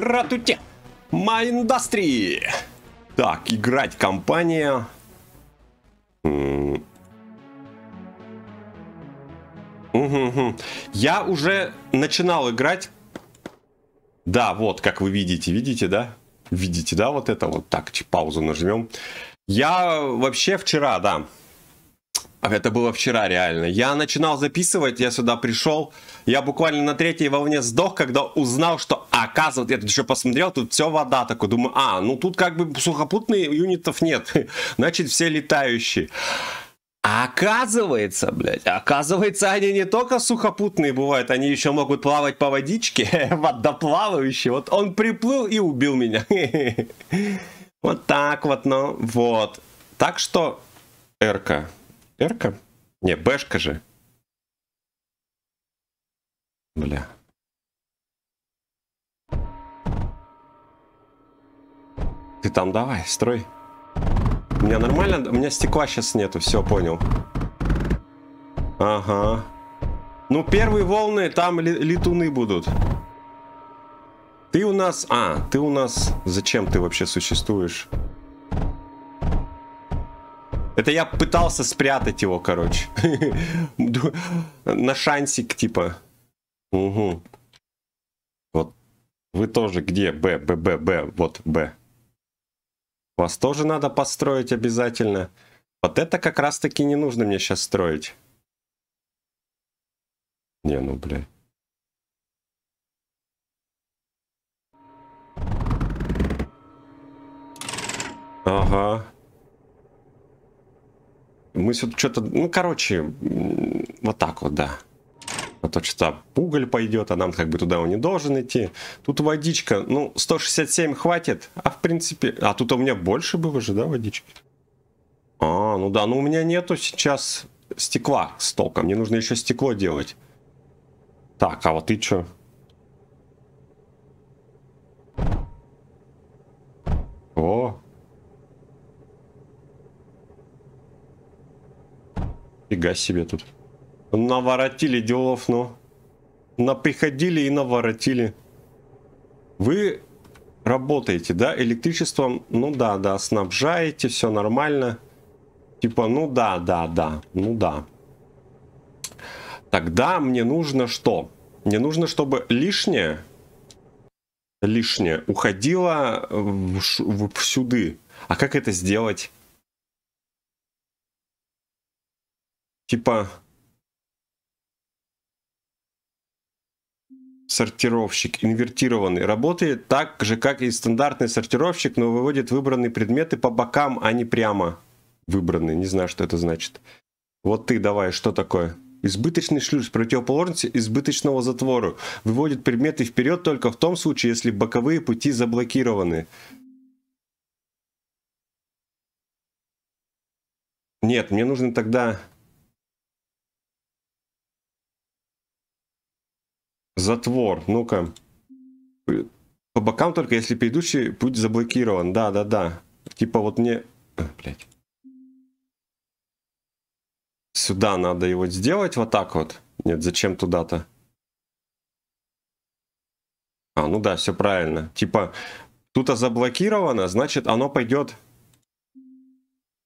Здравствуйте! Mindustry! Так, играть компания. Я уже начинал играть. Да, вот, как вы видите. Видите, да? Видите, да, вот это вот. Так, паузу нажмем. Я вообще вчера, да. Это было вчера реально. Я начинал записывать, я сюда пришел. Я буквально на третьей волне сдох, когда узнал, что оказывается, я тут еще посмотрел, тут все вода. Такой думаю, ну тут как бы сухопутных юнитов нет. Значит, все летающие. А оказывается, блядь, оказывается, они не только сухопутные бывают, они еще могут плавать по водичке. Водоплавающие. Вот он приплыл и убил меня. Вот так вот, ну вот. Так что Рка. Рка? Не, Бшка же. Бля. Ты там давай, строй. У меня нормально? У меня стекла сейчас нету, все, понял. Ага. Ну, первые волны там летуны будут. Ты у нас... ты у нас... Зачем ты вообще существуешь? Это я пытался спрятать его, короче. На шансик, типа. Угу. Вот. Вы тоже где? Б. Вот, Б. Вас тоже надо построить обязательно. Вот это как раз-таки не нужно мне сейчас строить. Не, ну, блядь. Ага. Мы сюда что-то, ну, короче, вот так вот, да. А то что-то уголь пойдет, а нам как бы туда он не должен идти. Тут водичка, ну, 167 хватит, а в принципе... А тут у меня больше было же, да, водички? Ну да, ну у меня нету сейчас стекла с толком, мне нужно еще стекло делать. Так, а вот ты что? О! Фига себе тут. Наворотили делов, но наприходили и наворотили. Вы работаете, да, электричеством? Ну да, снабжаете, все нормально. Типа, ну да, ну да. Тогда мне нужно что? Мне нужно, чтобы лишнее уходило всюды. А как это сделать? Типа сортировщик инвертированный работает так же, как и стандартный сортировщик, но выводит выбранные предметы по бокам, а не прямо выбранные. Не знаю, что это значит. Вот ты давай, что такое? Избыточный шлюз, противоположность избыточного затвору. Выводит предметы вперед только в том случае, если боковые пути заблокированы. Нет, мне нужно тогда... Затвор, ну-ка. По бокам только, если предыдущий путь заблокирован. Да. Типа вот мне... блядь. Сюда надо его сделать вот так вот. Нет, зачем туда-то? Ну да, все правильно. Типа тут заблокировано, значит оно пойдет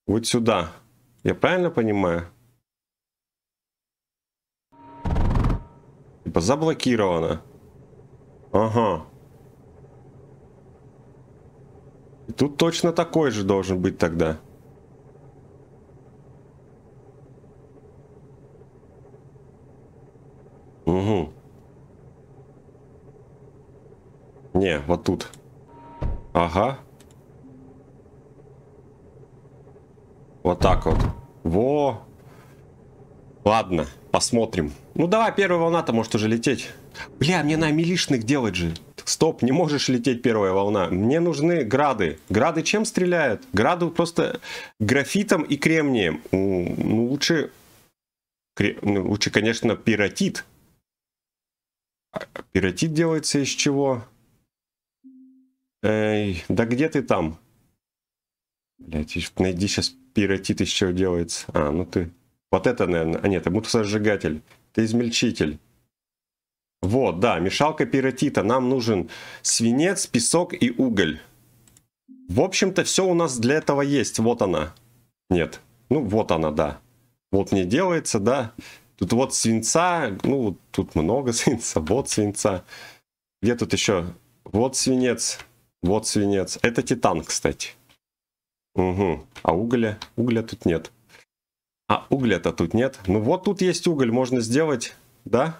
вот сюда. Я правильно понимаю? Заблокировано. Ага. И тут точно такой же должен быть тогда. Угу. Не, вот тут. Ага. Вот так вот. Во. Ладно, посмотрим. Ну давай, первая волна-то может уже лететь. Бля, мне на милишных делать же. Стоп, не можешь лететь первая волна. Мне нужны грады. Грады чем стреляют? Грады просто графитом и кремнием. Ну лучше... Лучше, конечно, пиротит. Пиротит делается из чего? Эй, да где ты там? Блядь, найди сейчас пиротит из чего делается. Ну ты... Вот это, наверное. Нет, это мусоросжигатель. Это измельчитель. Вот, да, мешалка пиротита. Нам нужен свинец, песок и уголь. В общем-то, все у нас для этого есть. Вот она. Нет. Ну, вот она, да. Вот не делается, да. Тут вот свинца. Ну, тут много свинца. Вот свинца. Где тут еще? Вот свинец. Вот свинец. Это титан, кстати. Угу. А угля? Угля тут нет. А угля-то тут нет. Ну, вот тут есть уголь. Можно сделать, да?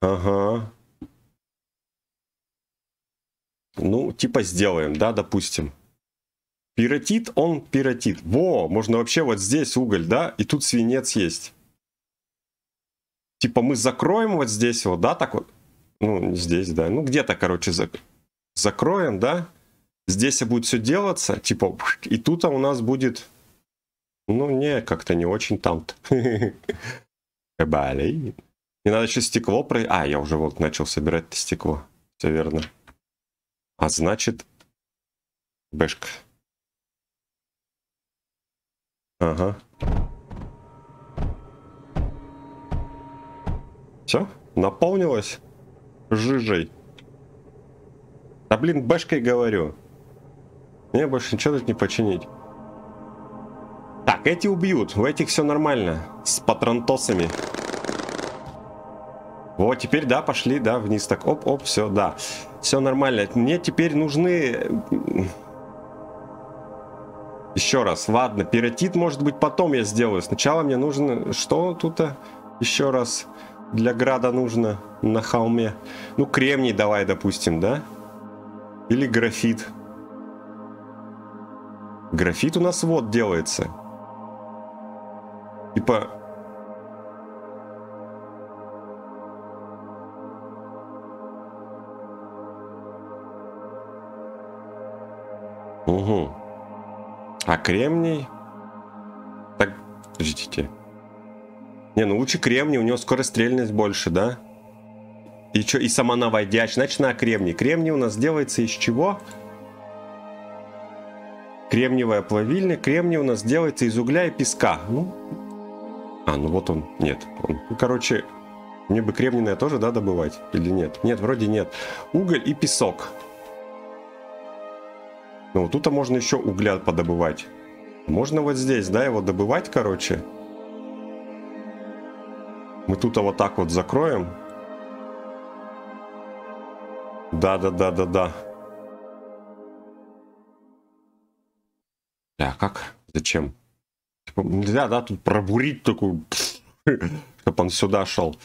Ага. Ну, типа сделаем, да, допустим. Пиротит, он пиротит. Во, можно вообще вот здесь уголь, да, и тут свинец есть. Типа мы закроем вот здесь вот, да, так вот. Ну, не здесь, да, ну где-то, короче, закроем, да. Здесь будет все делаться, типа, и тут у нас будет... Ну, не, как-то не очень там-то. Блин. Мне надо еще стекло про... А, я уже вот начал собирать это стекло. Все верно. А значит... Бэшка. Ага. Все, наполнилось жижей. Да блин, бэшкой говорю. Мне больше ничего тут не починить. Так, эти убьют. У этих все нормально. С патронтосами. Вот, теперь, да, пошли, да, вниз так, оп-оп, все, да. Все нормально. Мне теперь нужны... Еще раз, ладно, пиротит, может быть, потом я сделаю. Сначала мне нужно... Что тут еще раз для града нужно на холме? Ну, кремний давай, допустим, да? Или графит. Графит у нас вот делается. Типа... Угу. А кремний? Так, подождите. Не, ну лучше кремний, у него скорострельность больше, да? И что, и самонаводяч, значит на кремний. Кремний у нас делается из чего? Кремниевая плавильня. Кремний у нас делается из угля и песка. Ну, а, ну вот он, нет. Он... Ну, короче, мне бы кремниевое тоже, да, добывать? Или нет? Нет, вроде нет. Уголь и песок. Ну, вот тут-то можно еще угля подобывать. Можно вот здесь, да, его добывать, короче. Мы тут-то вот так вот закроем. Да-да-да-да-да. Да, как? Зачем? Типа, нельзя, да, тут пробурить такую... Чтоб он сюда шел.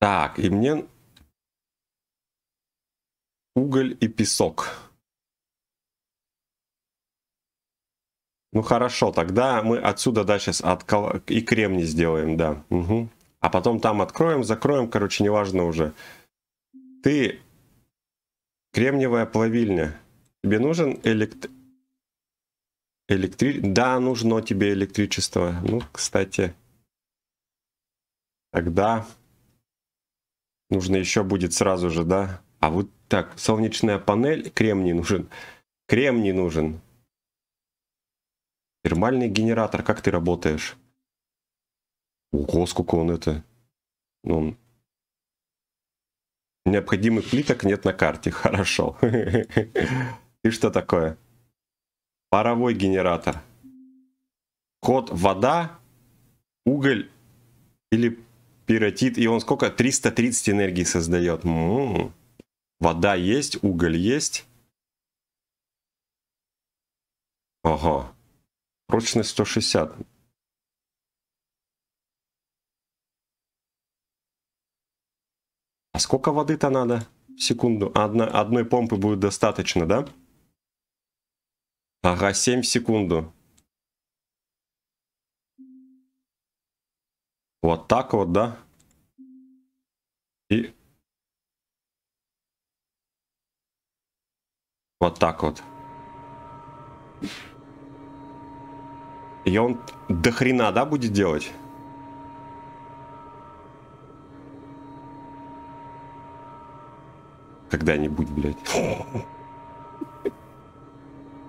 Так, и мне... Уголь и песок. Ну хорошо, тогда мы отсюда, да, сейчас и кремний сделаем, да. Угу. А потом там откроем, закроем, короче, неважно уже. Ты, кремниевая плавильня, тебе нужен Да, нужно тебе электричество. Ну, кстати, тогда нужно еще будет сразу же, да. А вот так, солнечная панель, кремний нужен. Кремний нужен. Термальный генератор, как ты работаешь? Ого, сколько он это. Ну, необходимых плиток нет на карте, хорошо. И что такое? Паровой генератор. Код вода, уголь или пиротит. И он сколько? 330 энергии создает. Вода есть, уголь есть. Ага. Прочность 160. А сколько воды-то надо? В секунду. Одной помпы будет достаточно, да? Ага, 7 в секунду. Вот так вот, да? И... Вот так вот. И он до хрена, да, будет делать? Когда-нибудь, блядь.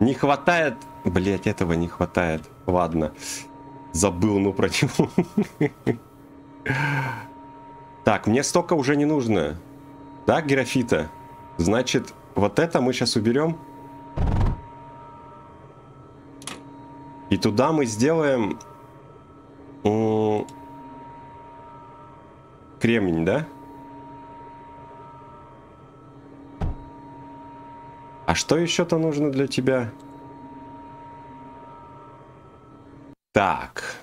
Не хватает. Блядь, этого не хватает. Ладно. Забыл, ну, про него. Так, мне столько уже не нужно. Да, графита? Значит, вот это мы сейчас уберем. И туда мы сделаем... кремень, да? А что еще-то нужно для тебя? Так.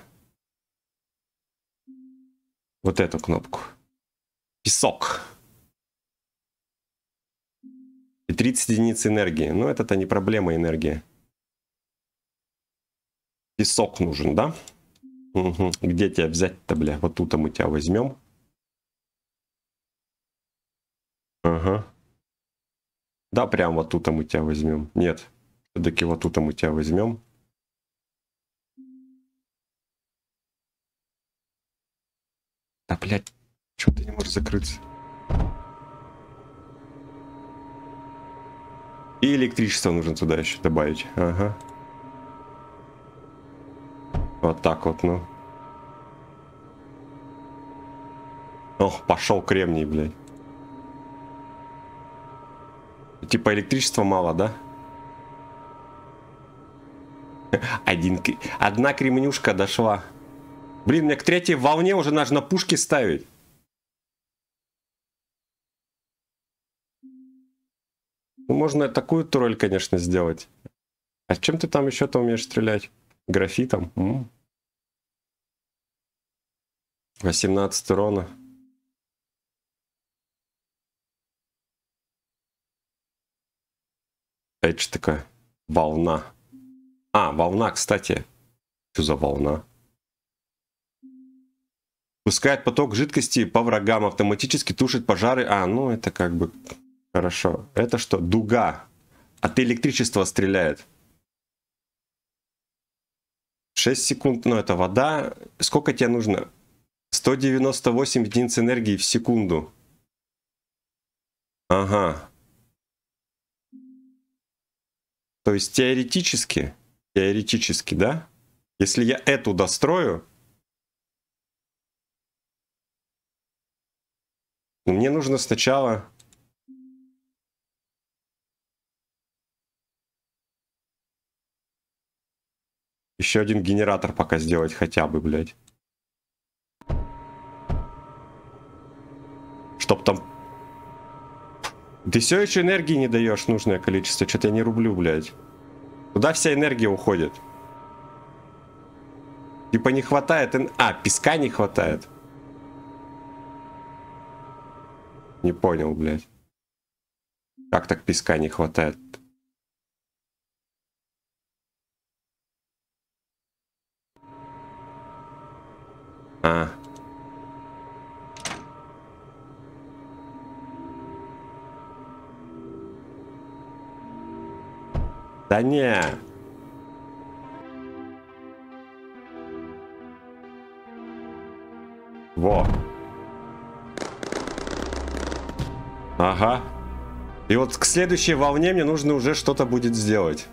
Вот эту кнопку. Песок. И 30 единиц энергии. Ну, это-то не проблема, энергия. Песок нужен, да? Угу. Где тебя взять-то, бля? Вот тут мы тебя возьмем. Ага. Да, прям вот тут мы тебя возьмем. Нет. Все-таки вот тут мы тебя возьмем. Да, блядь, чё ты не можешь закрыться? И электричество нужно туда еще добавить. Ага. Вот так вот, ну. Ох, пошел кремний, блядь. Типа электричества мало, да? Одна кремнюшка дошла. Блин, мне к третьей волне уже нужно пушки ставить. Ну, можно такую тролль, конечно, сделать. А чем ты там еще-то умеешь стрелять? Графитом? 18 урона. А это что такое? Волна. А, волна, кстати. Что за волна? Пускает поток жидкости по врагам, автоматически тушит пожары. А, ну это как бы хорошо. Это что? Дуга. От электричества стреляет. 6 секунд. Ну это вода. Сколько тебе нужно? 198 единиц энергии в секунду. Ага. То есть теоретически, да? Если я эту дострою... Но мне нужно сначала... еще один генератор пока сделать хотя бы, блядь. Чтоб там... Ты все еще энергии не даешь нужное количество. Что-то я не рублю, блядь. Куда вся энергия уходит? Типа не хватает... А, песка не хватает. Не понял, блядь. Как так песка не хватает? А. Да не. Во. Ага. И вот к следующей волне мне нужно уже что-то будет сделать.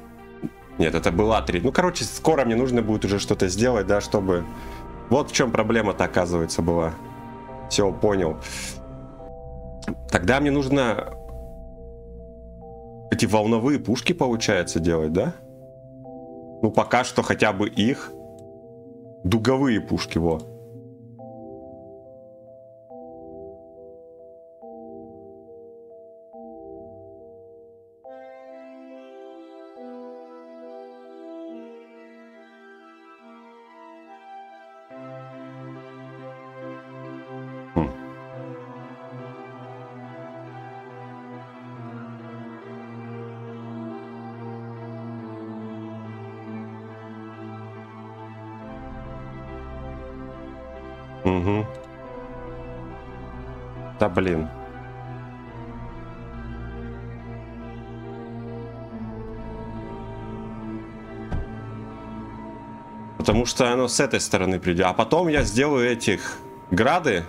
Нет, это была 3. Ну, короче, скоро мне нужно будет уже что-то сделать, да, чтобы... Вот в чем проблема-то, оказывается, была. Все, понял. Тогда мне нужно... эти волновые пушки, получается, делать, да? Ну, пока что хотя бы их. Дуговые пушки, во. Угу. Да блин. Потому что оно с этой стороны придет. А потом я сделаю этих грады.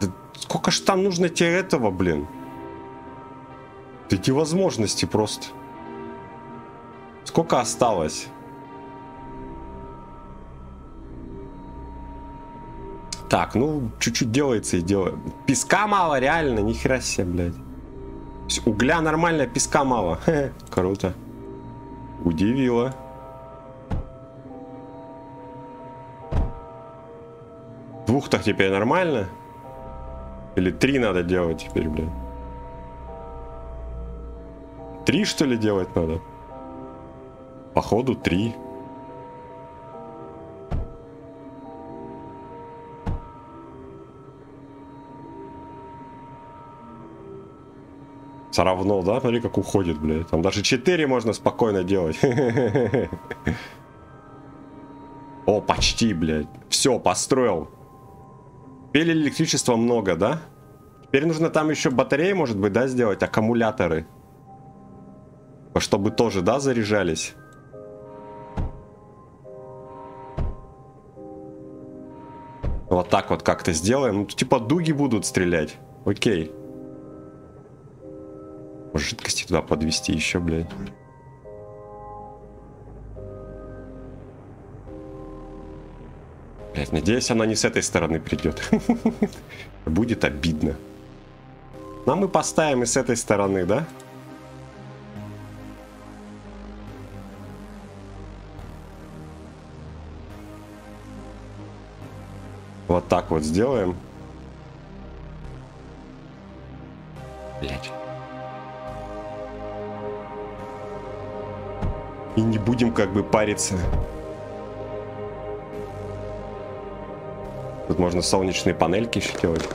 Да сколько ж там нужно тебе этого, блин? Такие возможности просто. Сколько осталось? Так, ну, чуть-чуть делается и делаем. Песка мало, реально, нихера себе, блядь. Угля нормально, песка мало. Хе-хе, круто. Удивило. Двух-то теперь нормально? Или три надо делать теперь, блядь? Три, что ли, делать надо? Походу, три. Все равно, да? Смотри, как уходит, блядь. Там даже 4 можно спокойно делать. О, почти, блядь. Все, построил. Теперь электричества много, да? Теперь нужно там еще батареи, может быть, да, сделать? Аккумуляторы. Чтобы тоже, да, заряжались. Вот так вот как-то сделаем. Ну, типа дуги будут стрелять. Окей. Может, жидкости туда подвести еще, блядь. Блядь, надеюсь, она не с этой стороны придет. Будет обидно. Но мы поставим и с этой стороны, да? Вот так вот сделаем. Блядь. И не будем как бы париться. Тут можно солнечные панельки еще делать.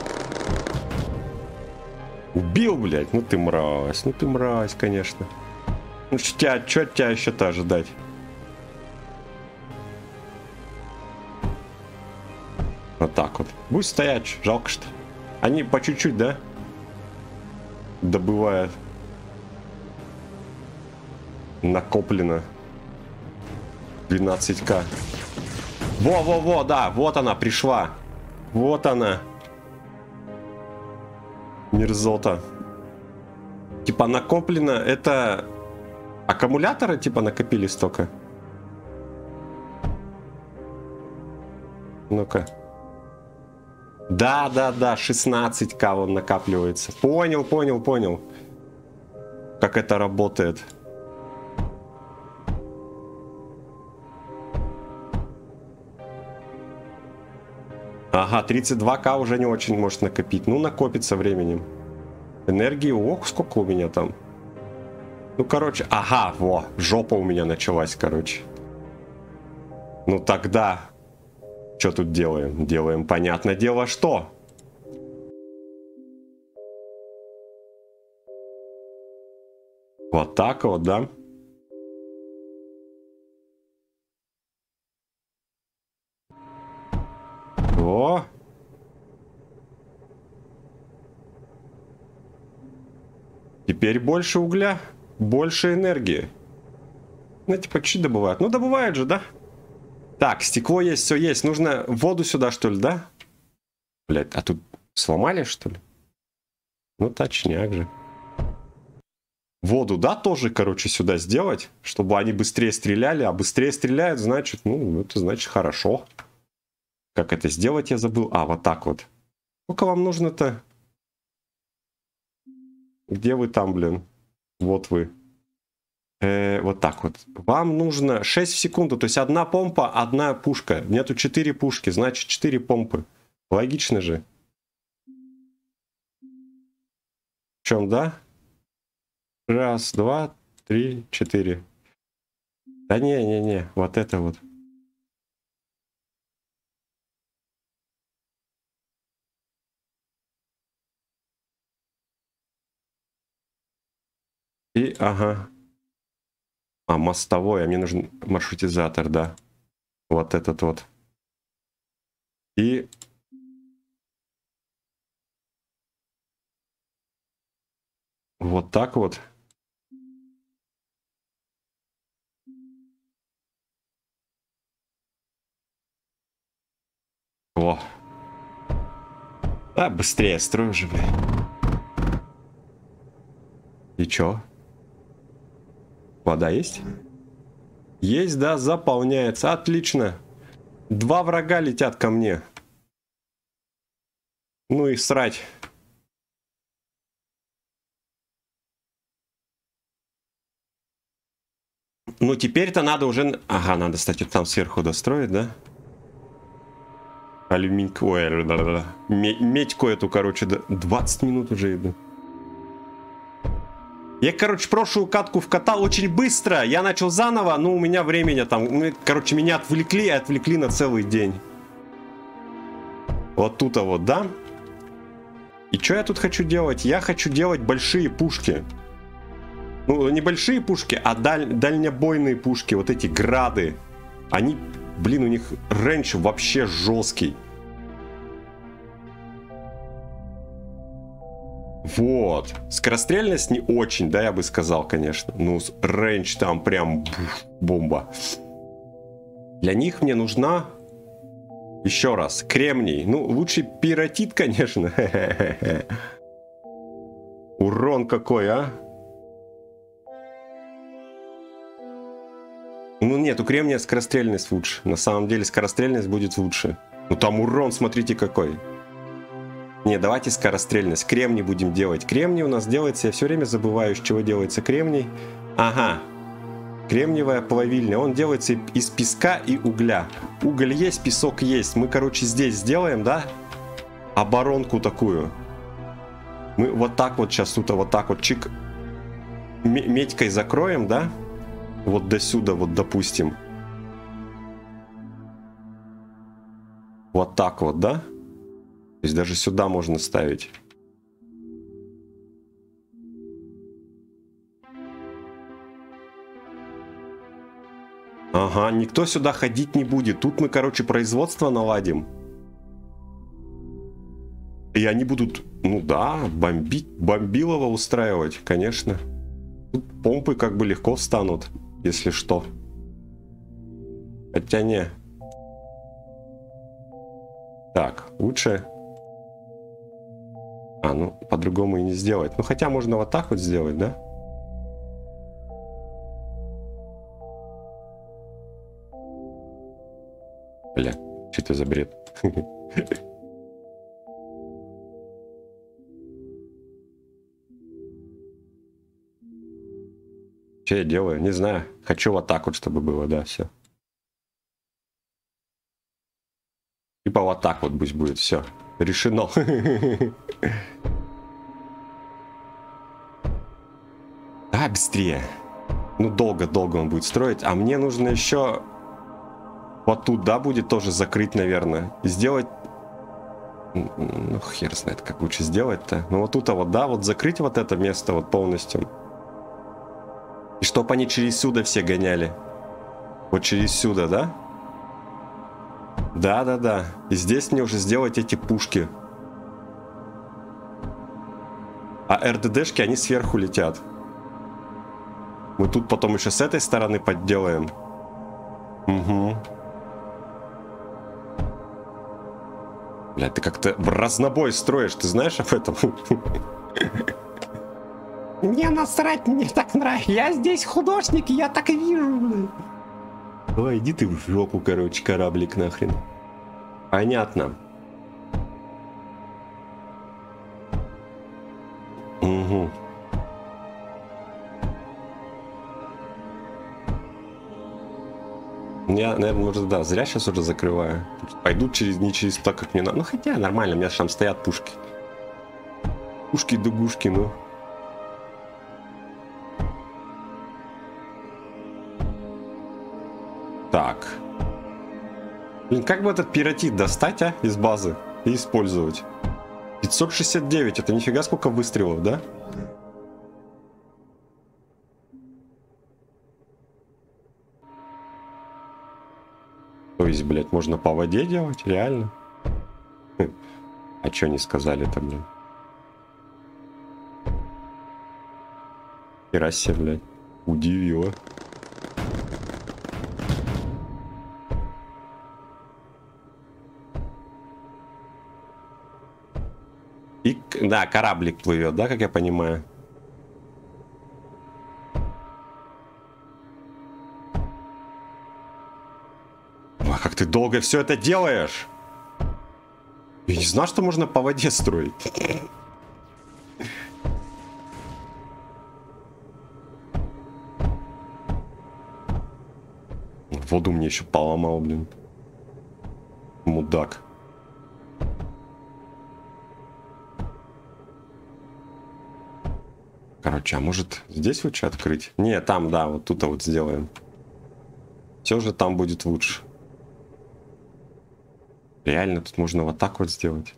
Убил, блядь. Ну ты мразь, конечно. Ну что от тебя еще-то ожидать? Вот так вот. Будь стоять, жалко что. Они по чуть-чуть, да? Добывают. Накоплено 12к. Во-во-во, да, вот она пришла. Вот она. Мерзота. Типа накоплено, это аккумуляторы типа накопили столько. Ну-ка. Да-да-да, 16к вон накапливается. Понял, понял, понял. Как это работает. Ага, 32к уже не очень может накопить. Ну, накопится временем. Энергии, ох, сколько у меня там. Ну, короче, ага, во, жопа у меня началась, короче. Ну, тогда... Что тут делаем? Делаем, понятное дело, что? Вот так вот, да? Во! Теперь больше угля, больше энергии. Ну, типа, чуть добывают. Ну, добывают же, да? Так, стекло есть, все есть. Нужно воду сюда, что ли, да? Блять, а тут сломали, что ли? Ну, точняк же. Воду, да, тоже, короче, сюда сделать, чтобы они быстрее стреляли. А быстрее стреляют, значит, ну, это значит хорошо. Как это сделать, я забыл. А, вот так вот. Сколько вам нужно-то? Где вы там, блин? Вот вы. Вот так вот. Вам нужно 6 в секунду. То есть одна помпа, одна пушка. Нету 4 пушки, значит 4 помпы. Логично же. В чем, да? Раз, два, три, 4. Да не-не-не. Вот это вот. И, ага. А, мостовой, а мне нужен маршрутизатор, да. Вот этот вот. И... Вот так вот. Во. А, быстрее строю же, блядь. И чё? Вода есть? Есть, да, заполняется. Отлично. Два врага летят ко мне. Ну и срать. Ну теперь-то надо уже... Ага, надо, кстати, там сверху достроить, да? Алюминий... Ой, да-да-да. Медьку эту, короче, 20 минут уже иду. Я, короче, прошлую катку вкатал очень быстро. Я начал заново, но у меня времени там... Короче, меня отвлекли на целый день. Вот тут-то вот, да? И что я тут хочу делать? Я хочу делать большие пушки. Ну, не большие пушки, а дальнобойные пушки. Вот эти грады. Они... Блин, у них рейндж вообще жесткий. Вот. Скорострельность не очень, да, я бы сказал, конечно. Но рейндж там прям бомба. Для них мне нужна... Еще раз, кремний. Ну, лучше пиротит, конечно. Урон какой, а? Ну нет, у кремния скорострельность лучше. На самом деле скорострельность будет лучше. Ну там урон, смотрите какой. Не, давайте скорострельность. Кремний будем делать. Кремний у нас делается, я все время забываю, из чего делается кремний. Ага. Кремниевая плавильня. Он делается из песка и угля. Уголь есть, песок есть. Мы, короче, здесь сделаем, да? Оборонку такую. Мы вот так вот сейчас тут, вот так вот чик. Медькой закроем, да? Вот до сюда, вот допустим. Вот так вот, да? То есть даже сюда можно ставить. Ага, никто сюда ходить не будет. Тут мы, короче, производство наладим. И они будут, ну да, бомбить, бомбилово устраивать, конечно. Тут помпы как бы легко встанут. Если что. Хотя не. Так, лучше. А, ну, по-другому и не сделать. Ну, хотя можно вот так вот сделать, да? Бля, что это за бред? Что я делаю? Не знаю. Хочу вот так вот, чтобы было, да, все. Типа вот так вот пусть будет, все. Решено. Да, быстрее. Ну, долго-долго он будет строить. А мне нужно еще... Вот тут, да, будет тоже закрыть, наверное. Сделать... Ну, хер знает, как лучше сделать-то. Ну, вот тут, а вот, да, вот закрыть вот это место вот полностью. И чтоб они через сюда все гоняли. Вот через сюда, да? Да-да-да. И здесь мне уже сделать эти пушки. А РДДшки, они сверху летят. Мы тут потом еще с этой стороны подделаем. Угу. Бля, ты как-то в разнобой строишь, ты знаешь об этом? Мне насрать, мне так нравится. Я здесь художник, я так вижу. Давай, иди ты в жопу, короче, кораблик нахрен. Понятно. Угу. Я, наверное, уже, да, зря сейчас уже закрываю. Пойду через, не через то, как мне надо. Ну, хотя нормально, у меня же там стоят пушки. Пушки-дугушки, ну. Так. Блин, как бы этот пиротит достать, а? Из базы. И использовать. 569. Это нифига сколько выстрелов, да? То есть, блядь, можно по воде делать? Реально? А чё не сказали-то, блин? Херасе, блядь. Удивило. И, да, кораблик плывет, да, как я понимаю. Ва, как ты долго все это делаешь? Я не знал, что можно по воде строить. Воду мне еще поломал, блин. Мудак. Короче, а может здесь лучше открыть? Не, там, да, вот тут-то вот сделаем. Все же там будет лучше. Реально, тут можно вот так вот сделать.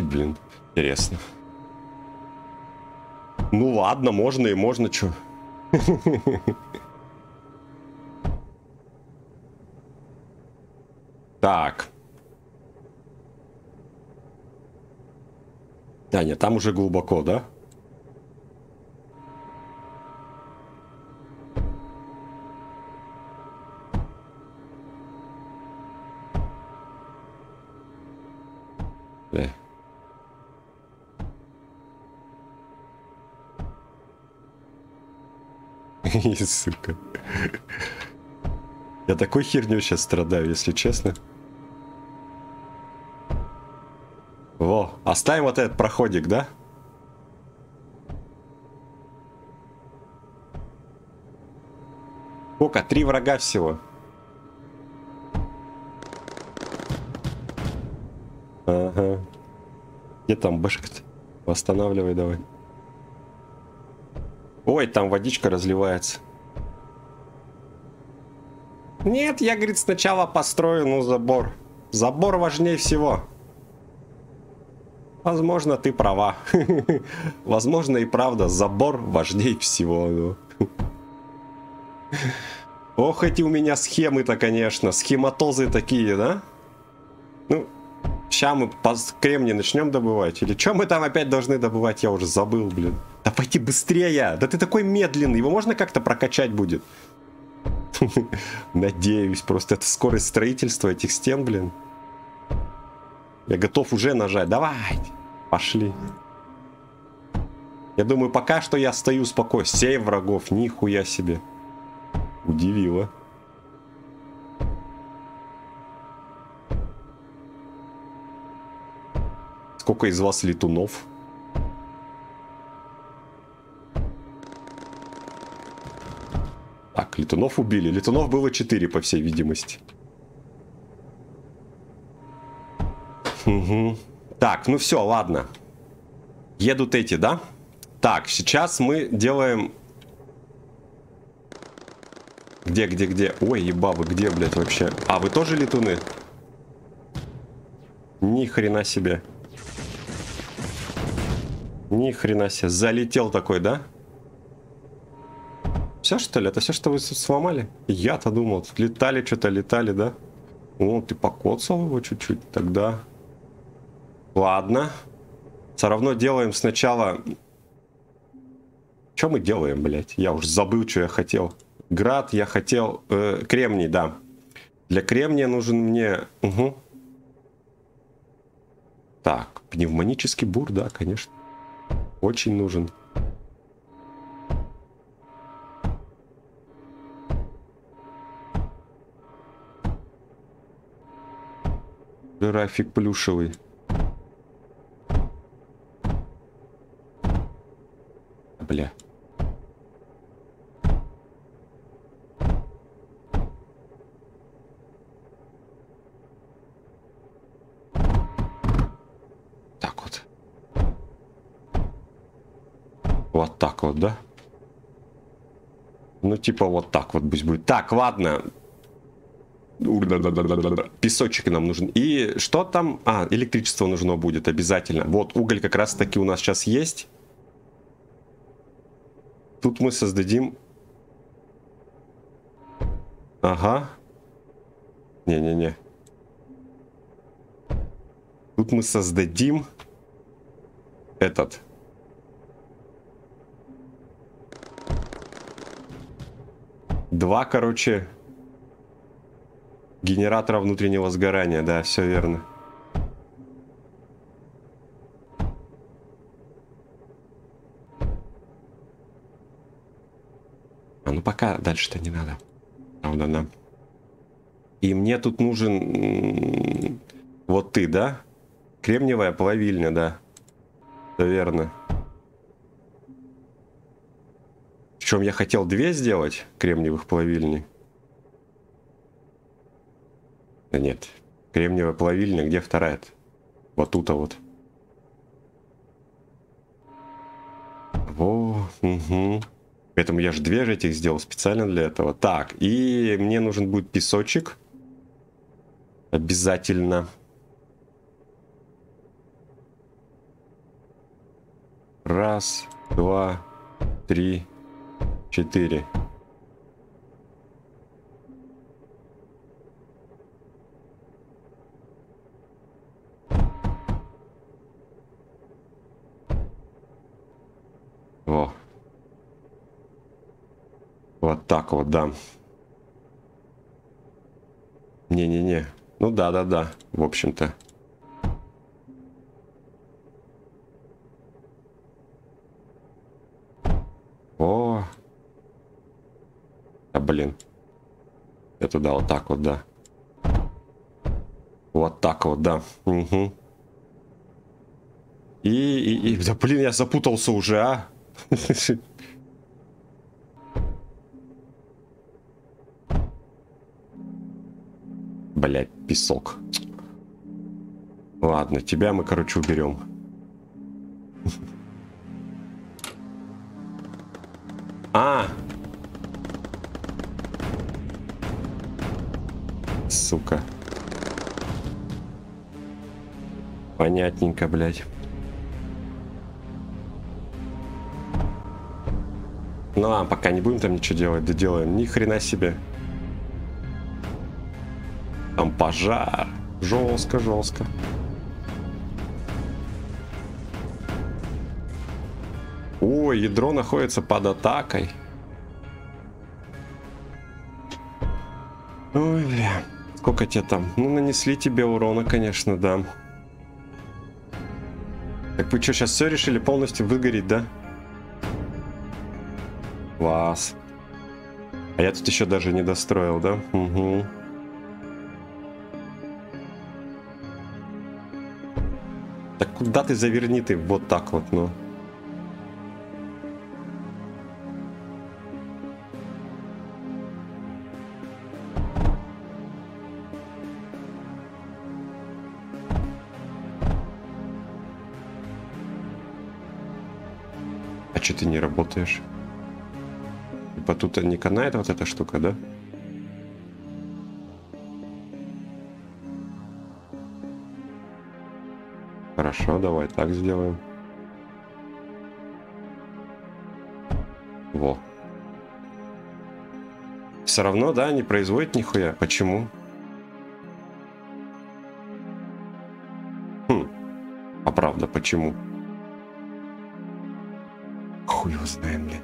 Блин, интересно. Ну ладно, можно и можно, чё. Так. Да нет, там уже глубоко, да? Сука. Я такой херню сейчас страдаю, если честно. Во, оставим вот этот проходик, да? Сколько? 3 врага всего. Ага. Где там башка-то? Восстанавливай давай. Ой, там водичка разливается. Нет, я, говорит, сначала построю, ну, забор. Забор важнее всего. Возможно, ты права. Возможно, и правда, забор важнее всего. Ох, эти у меня схемы-то, конечно. Схематозы такие, да? Ну, сейчас мы кремний начнем добывать. Или что мы там опять должны добывать? Я уже забыл, блин. Да пойти быстрее! Да ты такой медленный, его можно как-то прокачать будет? Надеюсь, просто это скорость строительства этих стен, блин. Я готов уже нажать, давай! Пошли. Я думаю, пока что я стою спокойно. 7 врагов, нихуя себе. Удивило. Сколько из вас летунов? Так, летунов убили. Летунов было 4, по всей видимости. Угу. Так, ну все, ладно. Едут эти, да? Так, сейчас мы делаем... Где? Ой, еба, вы где, блядь, вообще? А, вы тоже летуны? Ни хрена себе. Ни хрена себе. Залетел такой, да? Все, что ли? Это все, что вы сломали? Я-то думал, летали, что-то летали, да? О, ты покоцал его чуть-чуть, тогда... Ладно. Все равно делаем сначала... Что мы делаем, блядь? Я уже забыл, что я хотел. Град я хотел... кремний, да. Для кремния нужен мне... Угу. Так, пневмонический бур, да, конечно. Очень нужен. Жирафик плюшевый. Бля. Так вот. Вот так вот, да? Ну, типа, вот так вот пусть будет. Так, ладно. Песочек нам нужен. И что там? А, электричество нужно будет обязательно. Вот, уголь как раз таки у нас сейчас есть. Тут мы создадим. Ага. Не-не-не. Тут мы создадим этот. Два, короче... Генератора внутреннего сгорания, да, все верно. Ну пока дальше-то не надо. Правда, да. И мне тут нужен... Вот ты, да? Кремниевая плавильня, да. Это верно. Причем я хотел 2 сделать кремниевых плавильней. Да нет. Кремниевая плавильня, где вторая-то? Вот тут-то вот. Во, угу. Поэтому я же 2 же этих сделал специально для этого. Так, и мне нужен будет песочек. Обязательно. Раз, два, три, 4. Во. Вот так вот, да. Не-не-не. Ну да-да-да, в общем-то. О. А, блин. Я туда вот так вот, да. Вот так вот, да. Угу. И... Да, блин, я запутался уже, а. Блять, песок. Ладно, тебя мы, короче, уберем. А! Сука. Понятненько, блядь. Ну ладно, пока не будем там ничего делать, да делаем. Ни хрена себе. Там пожар. Жестко, жестко. О, ядро находится под атакой. Ой, бля. Сколько тебе там? Ну, нанесли тебе урона, конечно, да. Так вы что, сейчас все решили полностью выгореть, да? Класс. А я тут еще даже не достроил, да? Угу. Так куда ты заверни ты? Вот так вот, ну. А че ты не работаешь? Типа тут не канает вот эта штука, да? Хорошо, давай так сделаем. Во. Все равно, да, не производит нихуя. Почему? Хм. А правда, почему? Хуй его знаем, блин.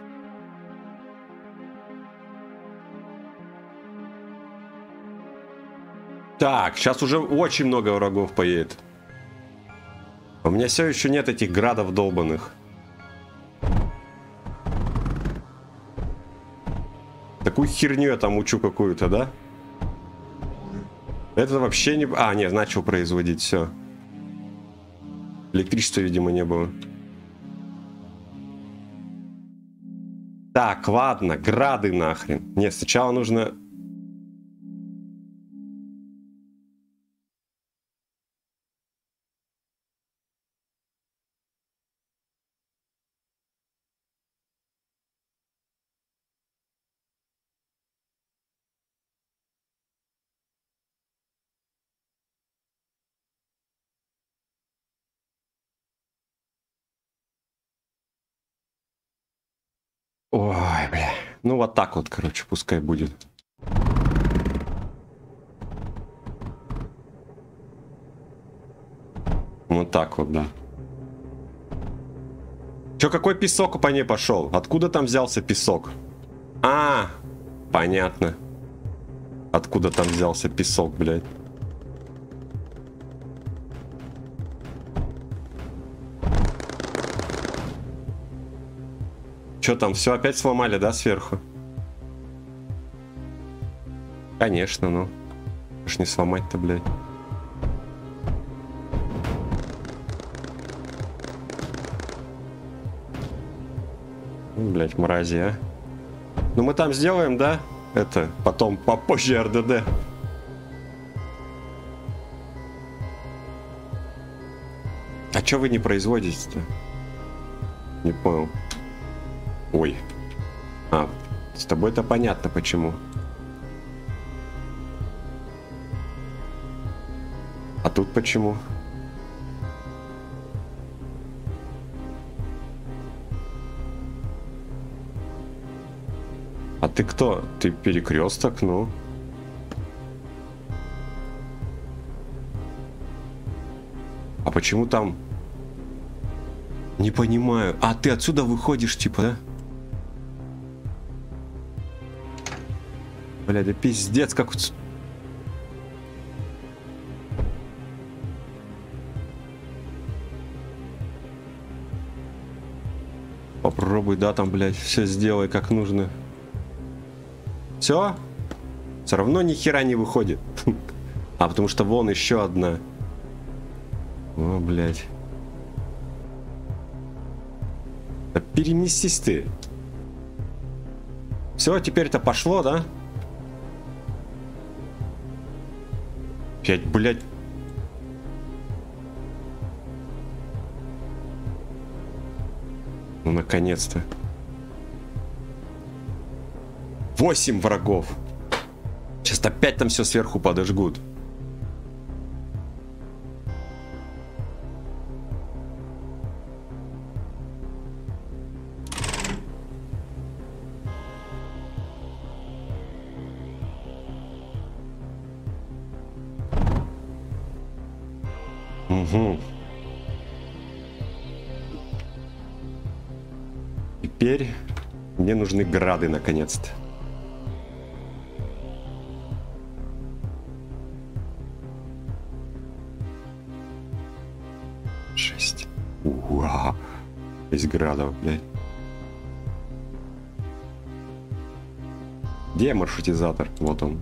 Так, сейчас уже очень много врагов поедет. У меня все еще нет этих градов долбанных. Такую херню я там учу какую-то, да? Это вообще не... А, нет, начал производить, все. Электричества, видимо, не было. Так, ладно, грады нахрен. Нет, сначала нужно... Ой, бля. Ну вот так вот, короче, пускай будет. Вот так вот, да. Чё, какой песок по ней пошел? Откуда там взялся песок? А, понятно. Откуда там взялся песок, блядь? Что там, все опять сломали, да, сверху? Конечно, ну. Уж не сломать-то, блядь. Блядь, мрази, а. Ну мы там сделаем, да? Это потом попозже РДД. А чё вы не производите-то? Не понял. Ой. А, с тобой-то понятно почему. А тут почему? А ты кто? Ты перекресток, ну? А почему там? Не понимаю. А ты отсюда выходишь, типа, да? Бля, да пиздец, как... Попробуй, да, там, блядь, все сделай как нужно. Все? Все равно ни хера не выходит. А потому что вон еще одна. О, блядь. Да переместись ты. Все, теперь-то пошло, да? 5, блядь. Ну, наконец-то. 8 врагов. Сейчас опять там все сверху подожгут. Угу. Теперь мне нужны грады наконец-то. Уа, 6 градов, блядь. Где маршрутизатор? Вот он.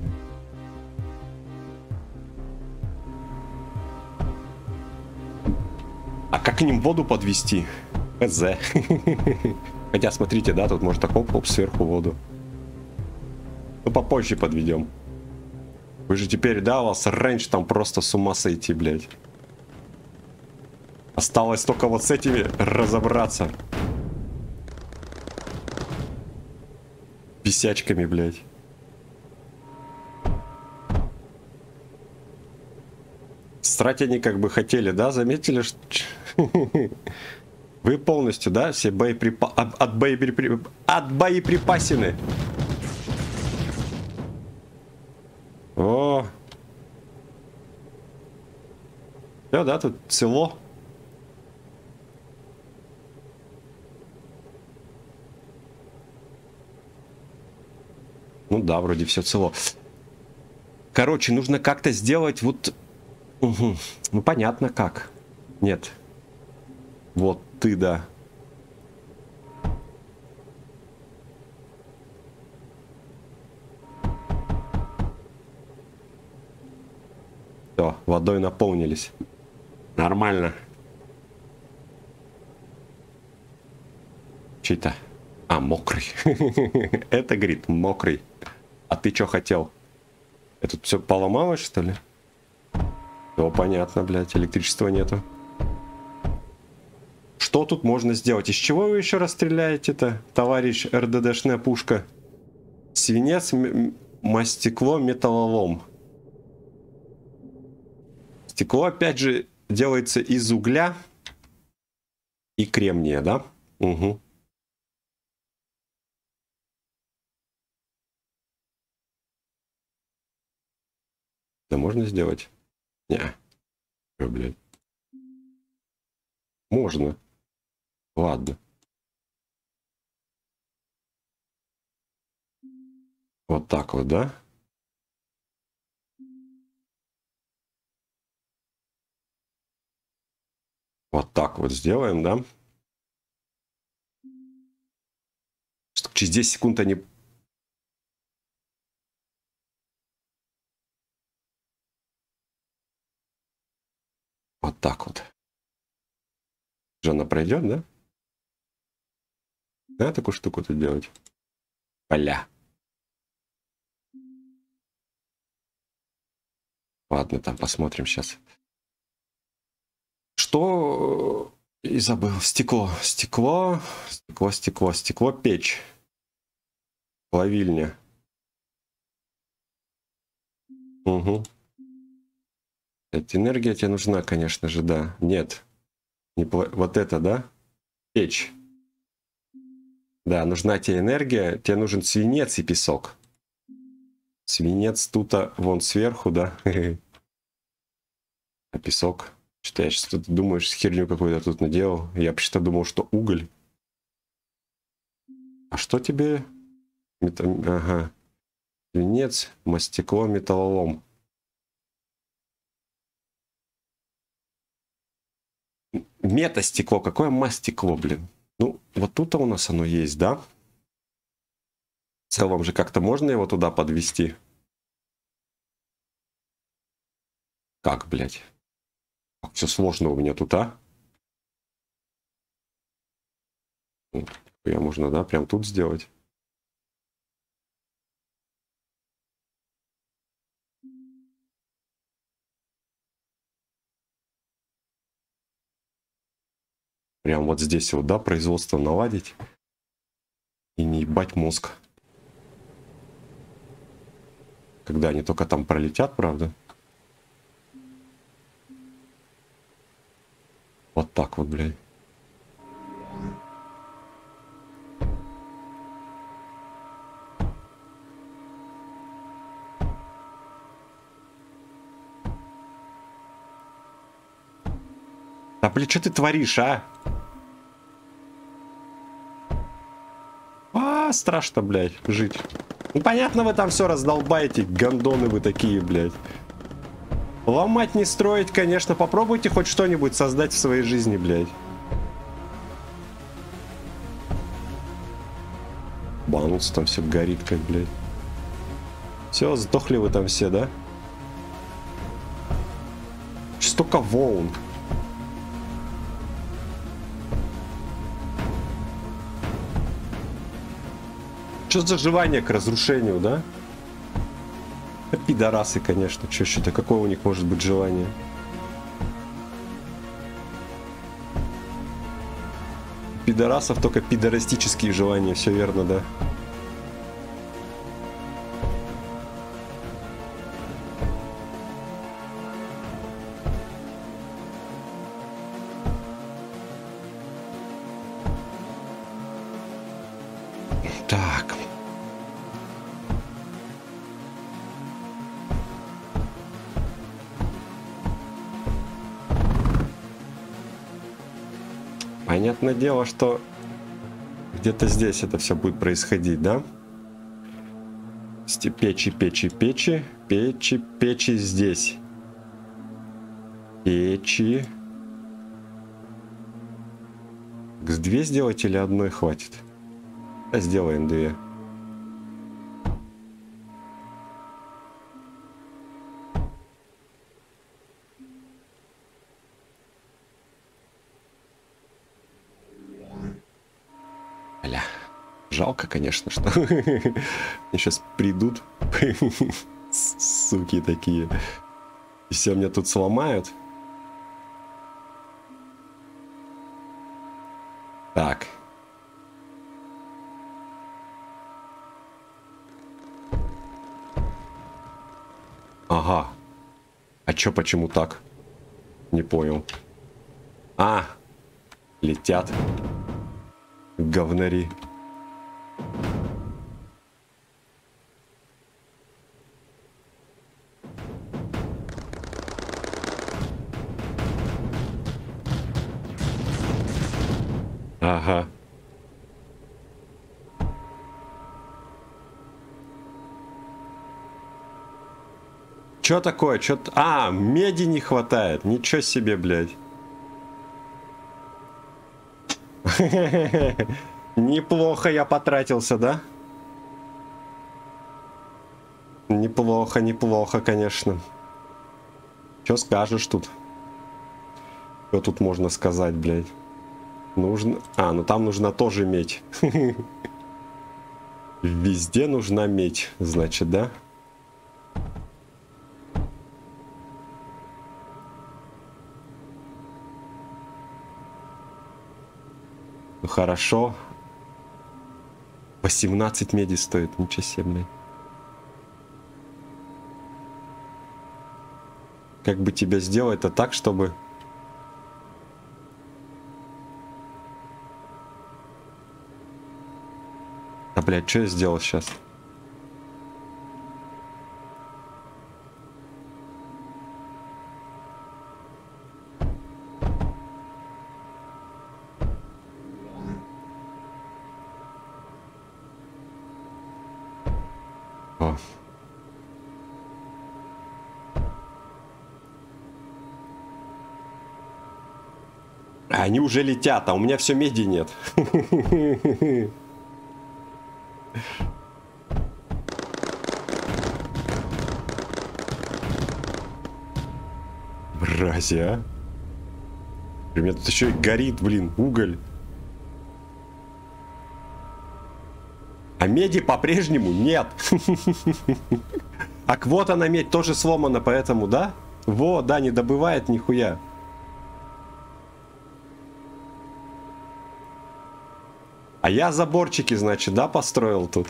А как к ним воду подвести? Хз. Хотя, смотрите, да, тут можно хоп-хоп сверху воду. Ну, попозже подведем. Вы же теперь, да, у вас раньше там просто с ума сойти, блядь. Осталось только вот с этими разобраться. Писячками, блядь. Срать они как бы хотели, да? Заметили, что... Вы полностью, да? Все боеприпасины. О! Все, да, тут село. Ну да, вроде все цело. Короче, нужно как-то сделать вот... Угу. Ну понятно как. Нет. Вот ты, да. Все, водой наполнились. Нормально. Чей-то... А, мокрый. Это, говорит, мокрый. А ты что хотел? Это все поломалось, что ли? Все понятно, блядь, электричества нету. Что тут можно сделать? Из чего вы еще раз стреляете-то, товарищ РДДшная пушка? Свинец, мастекло, металлолом. Стекло, опять же, делается из угля и кремния, да? Угу. Можно сделать? Не. Ой, блядь. Можно. Ладно. Вот так вот, да? Вот так вот сделаем, да? Через 10 секунд они... так вот. Жена пройдет, да? Да, такую штуку тут делать. Поля. Ладно, там посмотрим сейчас. Что? И забыл. Стекло. Стекло. Стекло, стекло, стекло, печь. Плавильня. Угу. Эта энергия тебе нужна, конечно же, да. Нет. Не пла... Вот это, да? Печь. Да, нужна тебе энергия. Тебе нужен свинец и песок. Свинец тут-то вон сверху, да? А песок? Что я сейчас тут думаешь, херню какую-то тут наделал? Я вообще-то думал, что уголь. А что тебе? Ага. Свинец, мастекло, металлолом. Метастекло. Какое мастекло, блин? Ну, вот тут-то у нас оно есть, да? В целом же как-то можно его туда подвести. Как, блядь? Как все сложно у меня тут, а? Я можно, да, прям тут сделать. Прям вот здесь вот, да, производство наладить. И не ебать мозг. Когда они только там пролетят, правда? Вот так вот, блядь. Да, блядь, что ты творишь, а? Страшно, блядь, жить. Ну, понятно, вы там все раздолбаете, гандоны вы такие, блядь. Ломать не строить, конечно. Попробуйте хоть что-нибудь создать в своей жизни, блядь. Банус, там все горит, как, блядь. Все, сдохли вы там все, да? Столько волн. Что за желание к разрушению, да? А пидорасы, конечно. Что еще-то? Какое у них может быть желание? У пидорасов только пидорастические желания. Все верно, да? Понятное дело, что где-то здесь это все будет происходить, да? Печи, печи, печи, печи, печи здесь. Печи. Две сделать или одной хватит? Да, сделаем две. Жалко, конечно, что они сейчас придут, суки такие, и все меня тут сломают. Так. Ага. А чё, почему так? Не понял. А, летят говнари. Ага. Чё такое? Чё... А, меди не хватает. Ничего себе, блядь. Неплохо я потратился, да? Неплохо, неплохо, конечно. Чё скажешь тут? Что тут можно сказать, блядь? Нужно... А, ну там нужна тоже медь. Везде нужна медь, значит, да? Ну хорошо. 18 меди стоит, ничего себе. Как бы тебя сделать-то так, чтобы... А, блядь, что я сделал сейчас? Они уже летят, а у меня все меди нет. Мрази, а? У меня тут еще и горит, блин, уголь. А меди по-прежнему нет. А квота на медь тоже сломана, поэтому, да? Во, да, не добывает нихуя. А я заборчики, значит, да, построил тут?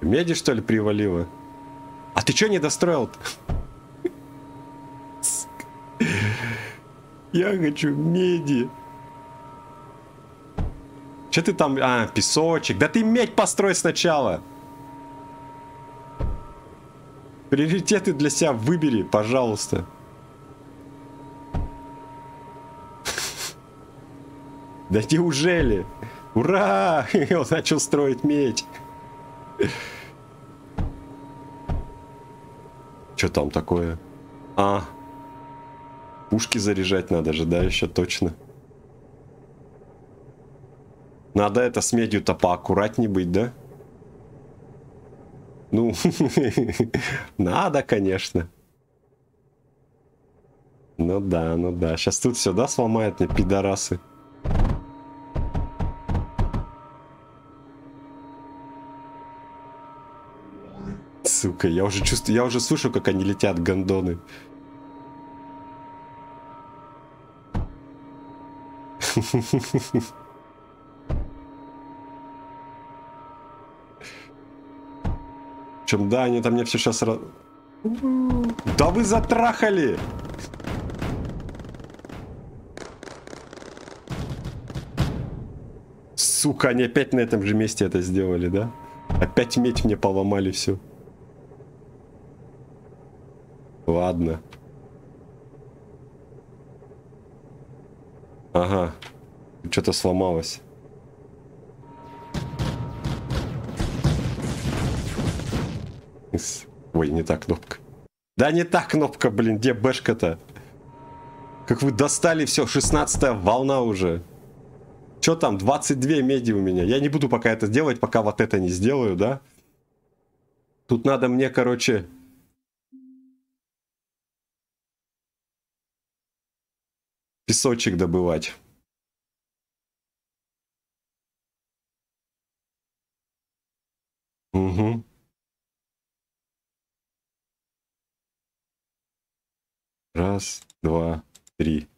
Меди, что ли, привалило? А ты чё не достроил-то? Я хочу меди. Чё ты там... А, песочек. Да ты медь построй сначала. Приоритеты для себя выбери, пожалуйста. Да неужели? Ура! Он начал строить медь. Что там такое? А. Пушки заряжать надо же, да, еще точно. Надо это с медью-то поаккуратнее быть, да? Ну, надо, конечно. Ну да, ну да. Сейчас тут все, да, сломает мне, пидорасы. Сука, я уже чувствую, я уже слышу, как они летят, гондоны. Да, они там мне все сейчас... Да вы затрахали! Сука, они опять на этом же месте это сделали, да? Опять медь мне поломали все. Ладно. Ага. Что-то сломалось. Ой, не та кнопка. Да не та кнопка, блин, где бэшка-то? Как вы достали все, 16-я волна уже. Че там, 22 меди у меня. Я не буду пока это делать, пока вот это не сделаю, да? Тут надо мне, короче... Песочек добывать. Угу. Раз, два, три.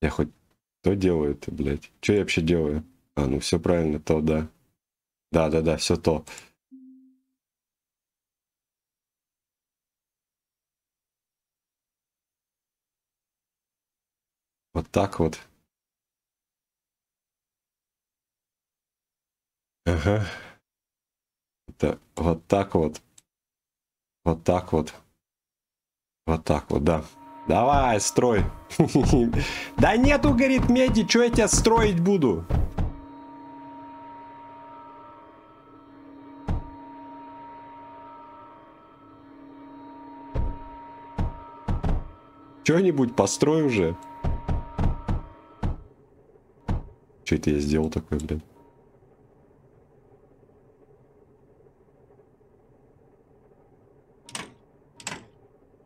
Я хоть то делаю-то, блядь? Что я вообще делаю? А, ну все правильно, то, да. Да-да-да, все то. Вот так вот. Ага. Это вот так вот. Вот так вот. Вот так вот, да. Давай, строй. Да нету, горит, меди. Чё я тебя строить буду? Чё-нибудь построй уже. что это я сделал такое, блин?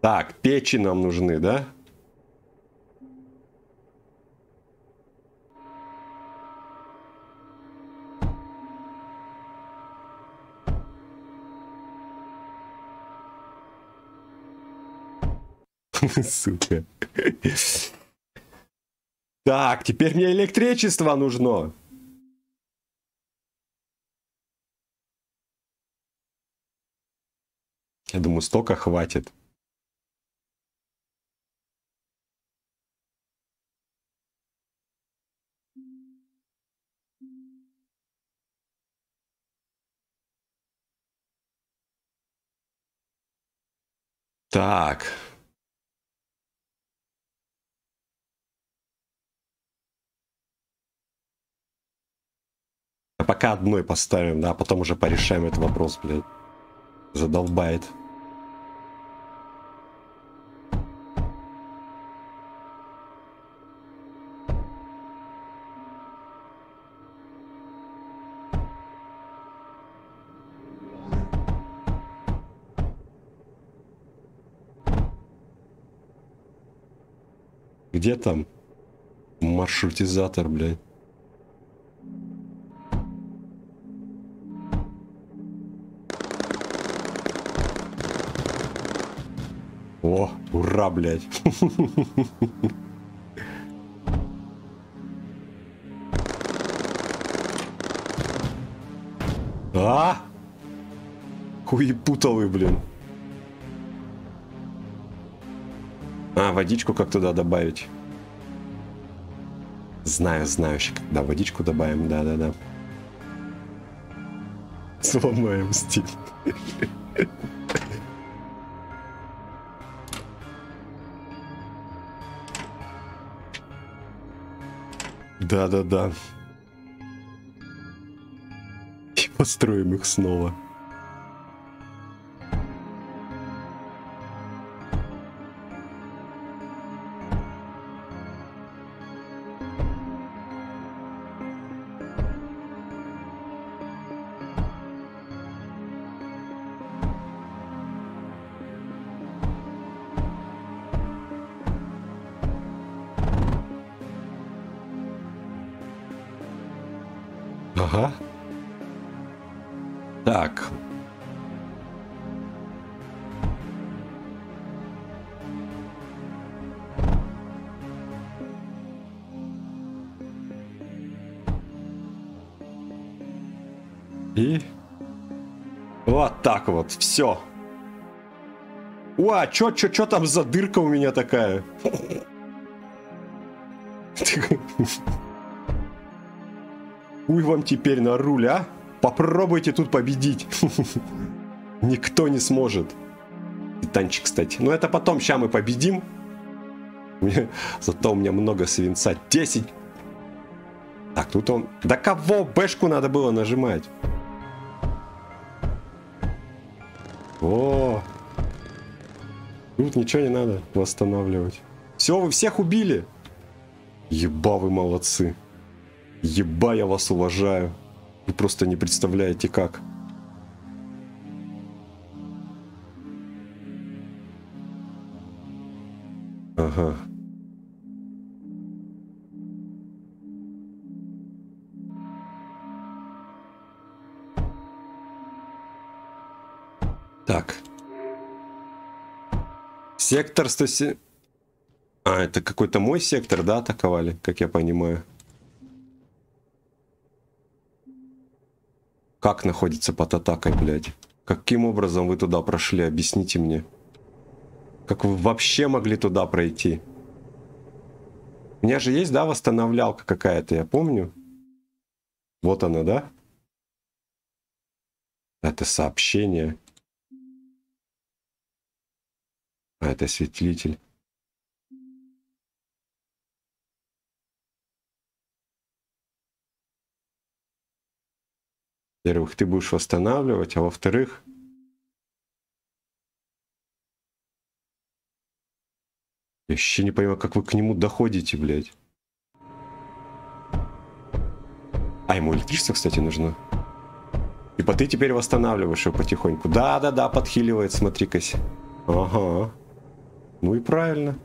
Так, печи нам нужны, да? Сука. Так, теперь мне электричество нужно. Я думаю, столько хватит. Так. Пока одной поставим, да, а потом уже порешаем этот вопрос, блядь. Задолбает. Где там маршрутизатор, блядь? О, ура, блядь. А? Хуепутовый, блин. А, водичку как туда добавить? Знаю, еще когда водичку добавим, да-да-да. Сломаем стиль. Да-да-да. И построим их снова. Ага. Так. И вот так вот. Все. Уа, чё там за дырка у меня такая? Уй вам теперь на руль, а? Попробуйте тут победить. Никто не сможет. Титанчик, кстати. Но это потом, ща мы победим. Зато у меня много свинца. 10. Так, тут он... Да кого бэшку надо было нажимать? О! Тут ничего не надо восстанавливать. Все, вы всех убили. Еба, вы молодцы. Еба, я вас уважаю. Вы просто не представляете, как. Ага. Так. Сектор 107. А, это какой-то мой сектор, да, атаковали, как я понимаю. Как находится под атакой, блядь? Каким образом вы туда прошли? Объясните мне. Как вы вообще могли туда пройти? У меня же есть, да, восстанавливалка какая-то, я помню. Вот она, да? Это сообщение. А это светлитель. Во-первых, ты будешь восстанавливать, а во-вторых, я вообще не понимаю, как вы к нему доходите, блядь. А ему электричество, кстати, нужно. Типа ты теперь восстанавливаешь его потихоньку. Да-да-да, подхиливает, смотри-кась. Ага. Ну и правильно.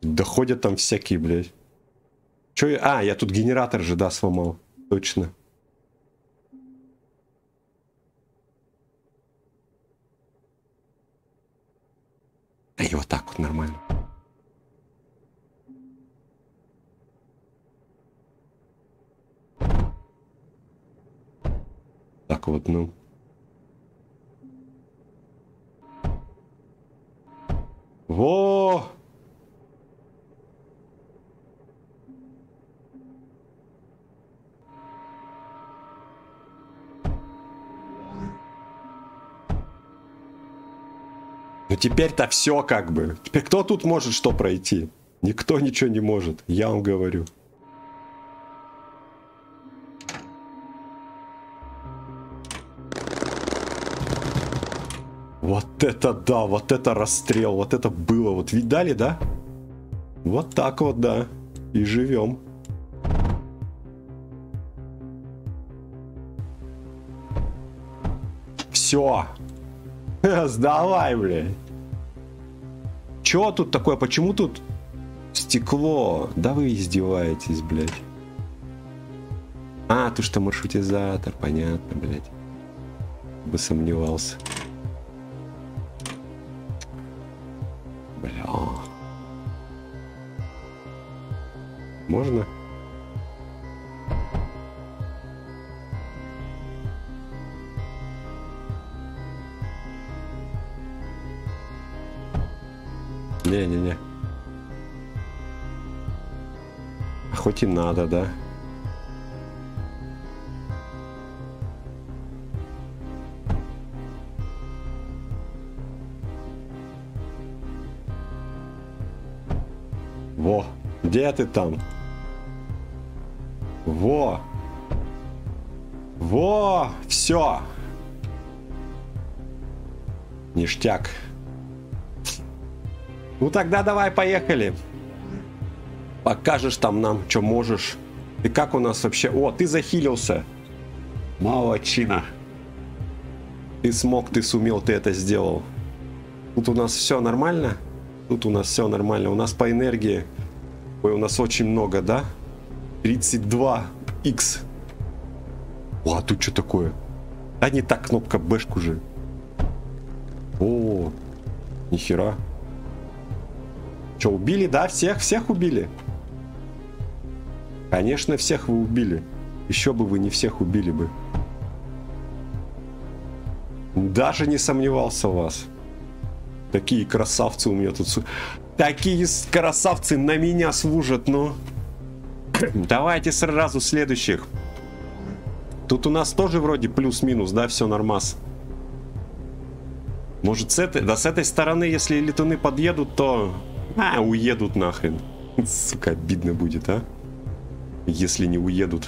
Да ходят там всякие, блядь. Чё я... А, я тут генератор же, да, сломал. Точно. Да и вот так вот нормально. Так вот, ну. Во! Ну теперь-то все как бы. Теперь кто тут может что пройти? Никто ничего не может, я вам говорю. Вот это да, вот это расстрел, вот это было. Вот видали, да? Вот так вот, да. И живем. Все. Сдавай, блядь. Чё тут такое? Почему тут стекло? Да вы издеваетесь, блядь. А, ты что, маршрутизатор, понятно, блядь. Бы сомневался. Бля. Можно? Не-не-не. А хоть и надо, да? Во! Где ты там? Во! Во! Все! Ништяк. Ну тогда давай поехали. Покажешь там нам, что можешь. И как у нас вообще... О, ты захилился. Молодчина. Ты смог, ты сумел, ты это сделал. Тут у нас все нормально? Тут у нас все нормально. У нас по энергии... Ой, у нас очень много, да? 32х. О, а тут что такое? Да не так кнопка, бэшку же. О, нихера. Что, убили, да? Всех убили? Конечно, всех вы убили. Еще бы вы не всех убили бы. Даже не сомневался в вас. Такие красавцы у меня тут... Такие красавцы на меня служат, ну. Давайте сразу следующих. Тут у нас тоже вроде плюс-минус, да? Все нормас. Может, с этой... Да с этой стороны, если летуны подъедут, то... А, уедут нахрен. Сука, обидно будет, а? Если не уедут.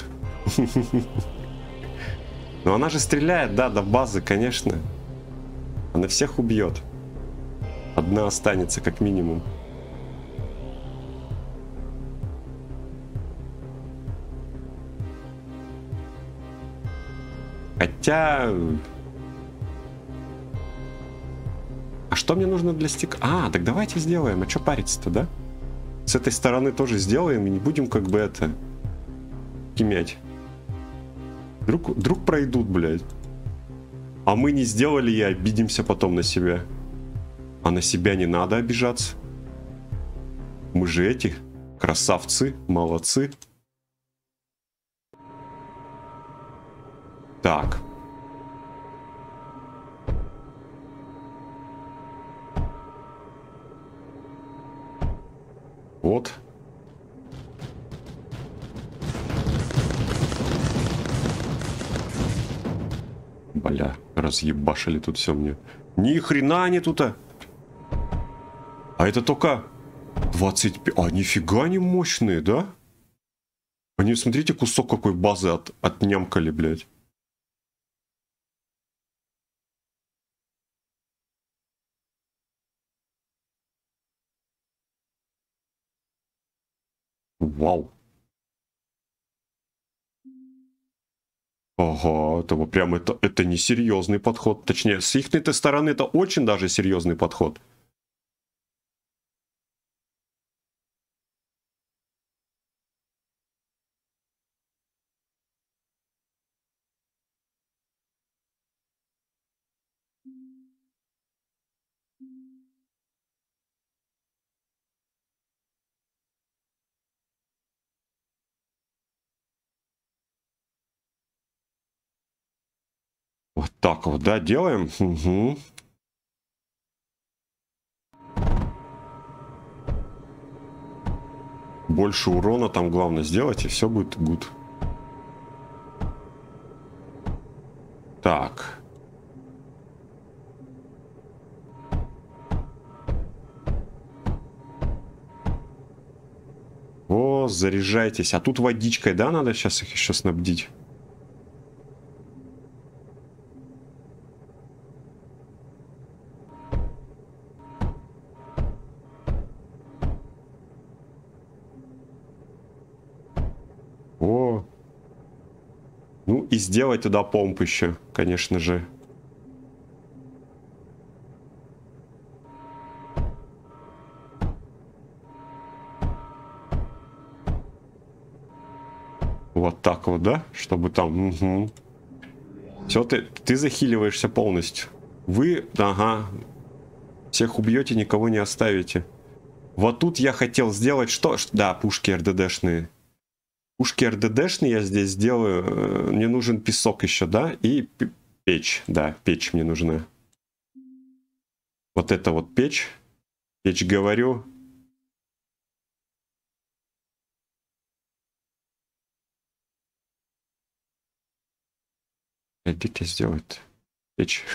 Но она же стреляет, да, до базы, конечно. Она всех убьет. Одна останется, как минимум. Хотя... Что мне нужно для стекла? А, так давайте сделаем. А что париться-то, да? С этой стороны тоже сделаем и не будем как бы это... Кимять. Вдруг пройдут, блядь. А мы не сделали и обидимся потом на себя. А на себя не надо обижаться. Мы же эти красавцы, молодцы. Так. Вот. Бля, разъебашили тут все мне. Ни хрена не тут. А это только 25. А нифига не мощные, да? Они, смотрите, кусок какой базы отнямкали, блядь. Вау. Ага, это несерьезный подход. Точнее, с их стороны это очень даже серьезный подход. Вот так вот, да, делаем. Угу. Больше урона там главное сделать, и все будет гуд. Так. О, заряжайтесь. А тут водичкой, да, надо сейчас их еще снабдить? И сделать туда помп еще, конечно же. Вот так вот, да? Чтобы там... Угу. Все, ты захиливаешься полностью. Вы, ага, всех убьете, никого не оставите. Вот тут я хотел сделать что? Да, пушки РДДшные. Пушки РДДшные я здесь сделаю. Мне нужен песок еще, да? И печь, да, печь мне нужна. Вот это вот печь. Печь, говорю. Где-то сделать печь.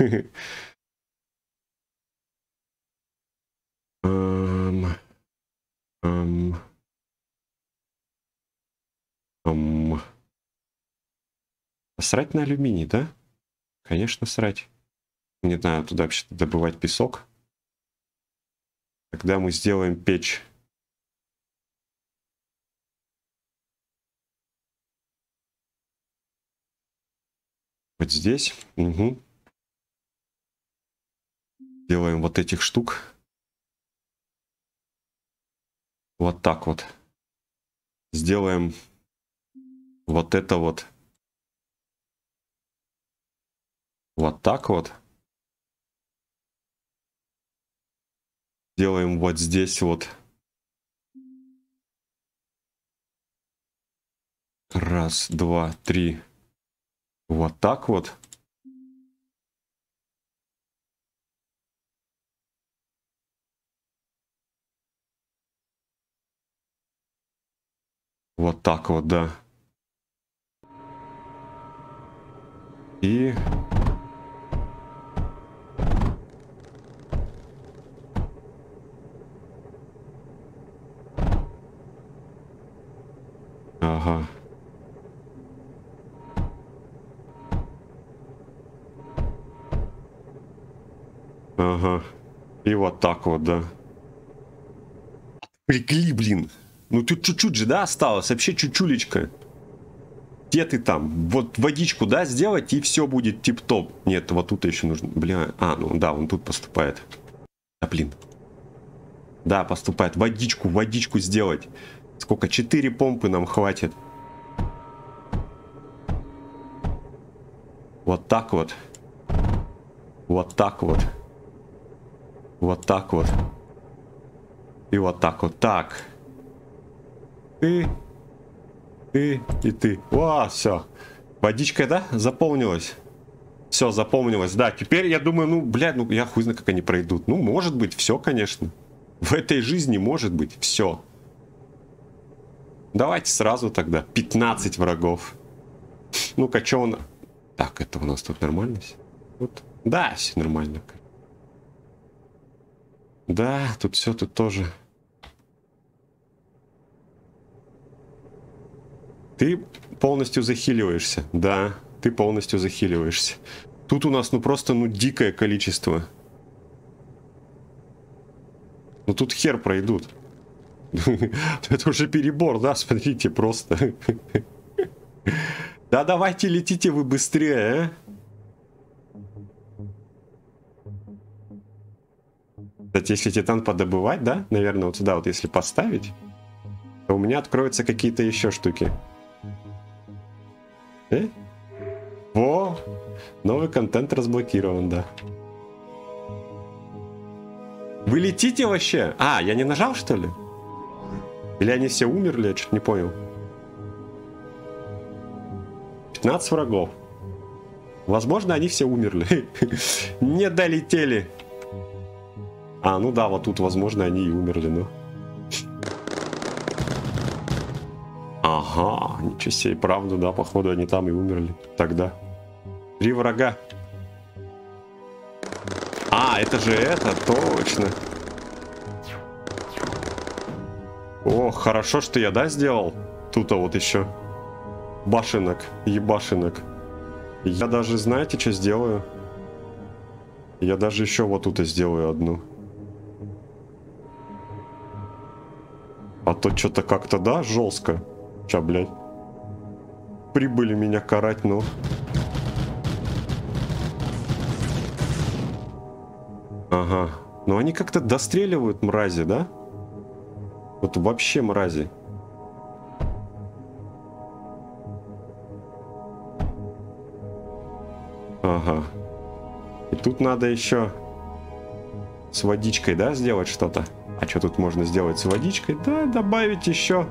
Срать на алюминий, да? Конечно, срать. Не знаю, туда вообще-то добывать песок. Тогда мы сделаем печь. Вот здесь. Угу. Делаем вот этих штук. Вот так вот. Сделаем вот это вот. Вот так вот. Делаем вот здесь вот. Раз, два, три. Вот так вот. Вот так вот, да. И... Ага. Ага. И вот так вот, да. Прикли, блин. Ну тут чуть-чуть же, да, осталось? Вообще чуть-чулечко. Где ты там? Вот водичку, да, сделать, и все будет тип-топ. Нет, вот тут еще нужно. Бля. А, ну да, он тут поступает. Да, блин. Да, поступает. Водичку, водичку сделать. Сколько? 4 помпы нам хватит. Вот так вот. Вот так вот. Вот так вот. И вот так вот. Так. Ты и ты. О, все. Водичка, да? Заполнилась. Все, заполнилось. Да, теперь я думаю, ну, блядь, ну, я хуй знаю, как они пройдут. Ну, может быть, все, конечно. В этой жизни может быть все. Давайте сразу тогда. 15 врагов. Ну-ка, что он... Так, это у нас тут нормально все? Вот. Да, все нормально. Да, тут все, тут тоже. Ты полностью захиливаешься. Да, ты полностью захиливаешься. Тут у нас, ну, просто, ну, дикое количество. Ну, тут хер пройдут. Это уже перебор, да, смотрите, просто. Да давайте летите вы быстрее. Кстати, если титан подобывать, да? Наверное, вот сюда вот если поставить, то у меня откроются какие-то еще штуки. Во! Новый контент разблокирован, да. Вы летите вообще? А, я не нажал, что ли? Или они все умерли? Я что-то не понял. 15 врагов. Возможно, они все умерли. Не долетели. А, ну да, вот тут, возможно, они и умерли, но... Ага, ничего себе, правда, да, походу они там и умерли. Тогда. 3 врага. А, это же это, точно. О, хорошо, что я, да, сделал. Тут-то вот еще. Башенок, ебашенок. Я даже, знаете, что сделаю? Я даже еще вот тут и сделаю одну. А то что-то как-то, да, жестко. Ча, блядь. Прибыли меня карать, ну. Ага. Но они как-то достреливают, мрази, да? Вот вообще мрази. Ага. И тут надо еще с водичкой, да, сделать что-то. А что тут можно сделать с водичкой? Да, добавить еще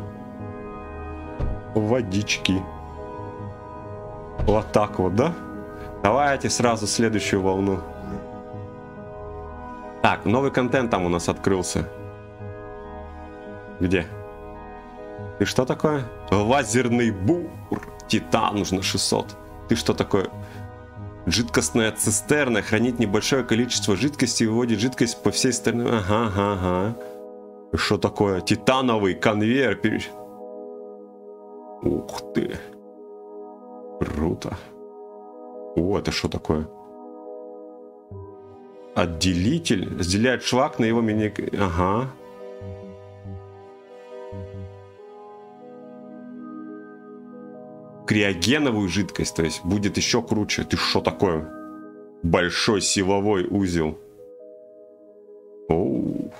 водички. Вот так вот, да? Давайте сразу следующую волну. Так, новый контент там у нас открылся. Где? Ты что такое? Лазерный бур. Титан нужно 600. Ты что такое? Жидкостная цистерна хранит небольшое количество жидкости и выводит жидкость по всей стране. Ага. Что такое? Титановый конвейер. Ух ты. Круто. О, это что такое? Отделитель. Разделяет шлак на его мини... Ага. Криогеновую жидкость, то есть будет еще круче. Ты что такое? Большой силовой узел. Ух,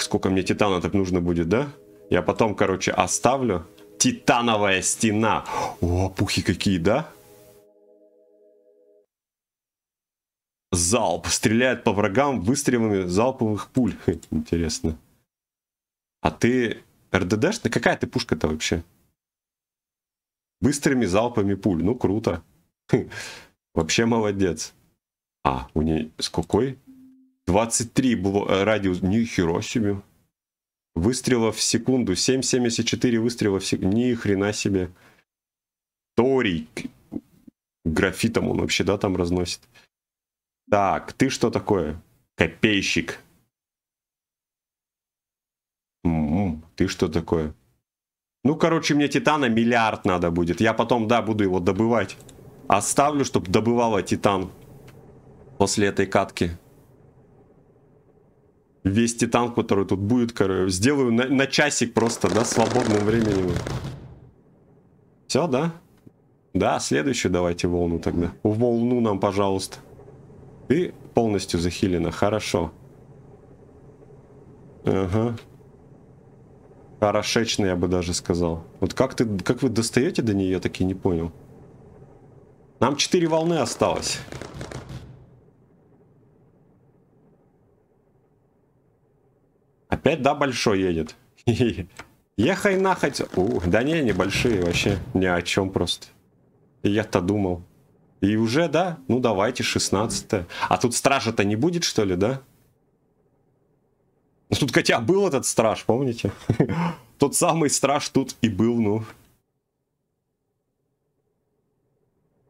сколько мне титана так нужно будет, да? Я потом, короче, оставлю. Титановая стена. О, пухи какие, да? Залп. Стреляет по врагам выстрелами залповых пуль. Интересно. А ты РДДшный? Какая ты пушка-то вообще? Быстрыми залпами пуль. Ну, круто. Вообще молодец. А, у нее... Сколько? 23 было радиус. Ни хера себе. Выстрела в секунду. 7,74 выстрела в секунду. Ни хрена себе. Торий. Графитом он вообще, да, там разносит. Так, ты что такое? Копейщик. Ты что такое? Ну, короче, мне титана миллиард надо будет. Я потом, да, буду его добывать. Оставлю, чтобы добывала титан. После этой катки. Весь титан, который тут будет, короче, сделаю на часик просто, да, свободным временем. Все, да? Да, следующую давайте волну тогда. Волну нам, пожалуйста. Ты полностью захилена, хорошо. Ага. Хорошечно, я бы даже сказал. Вот как вы достаете до нее, так и не понял. Нам 4 волны осталось. Опять, да, большой едет. Ехай нахать. Да не, небольшие вообще. Ни о чем просто. Я-то думал. И уже, да? Ну давайте, 16-е. А тут стража-то не будет, что ли, да? Тут хотя был этот страж, помните? Тот самый страж тут и был, ну.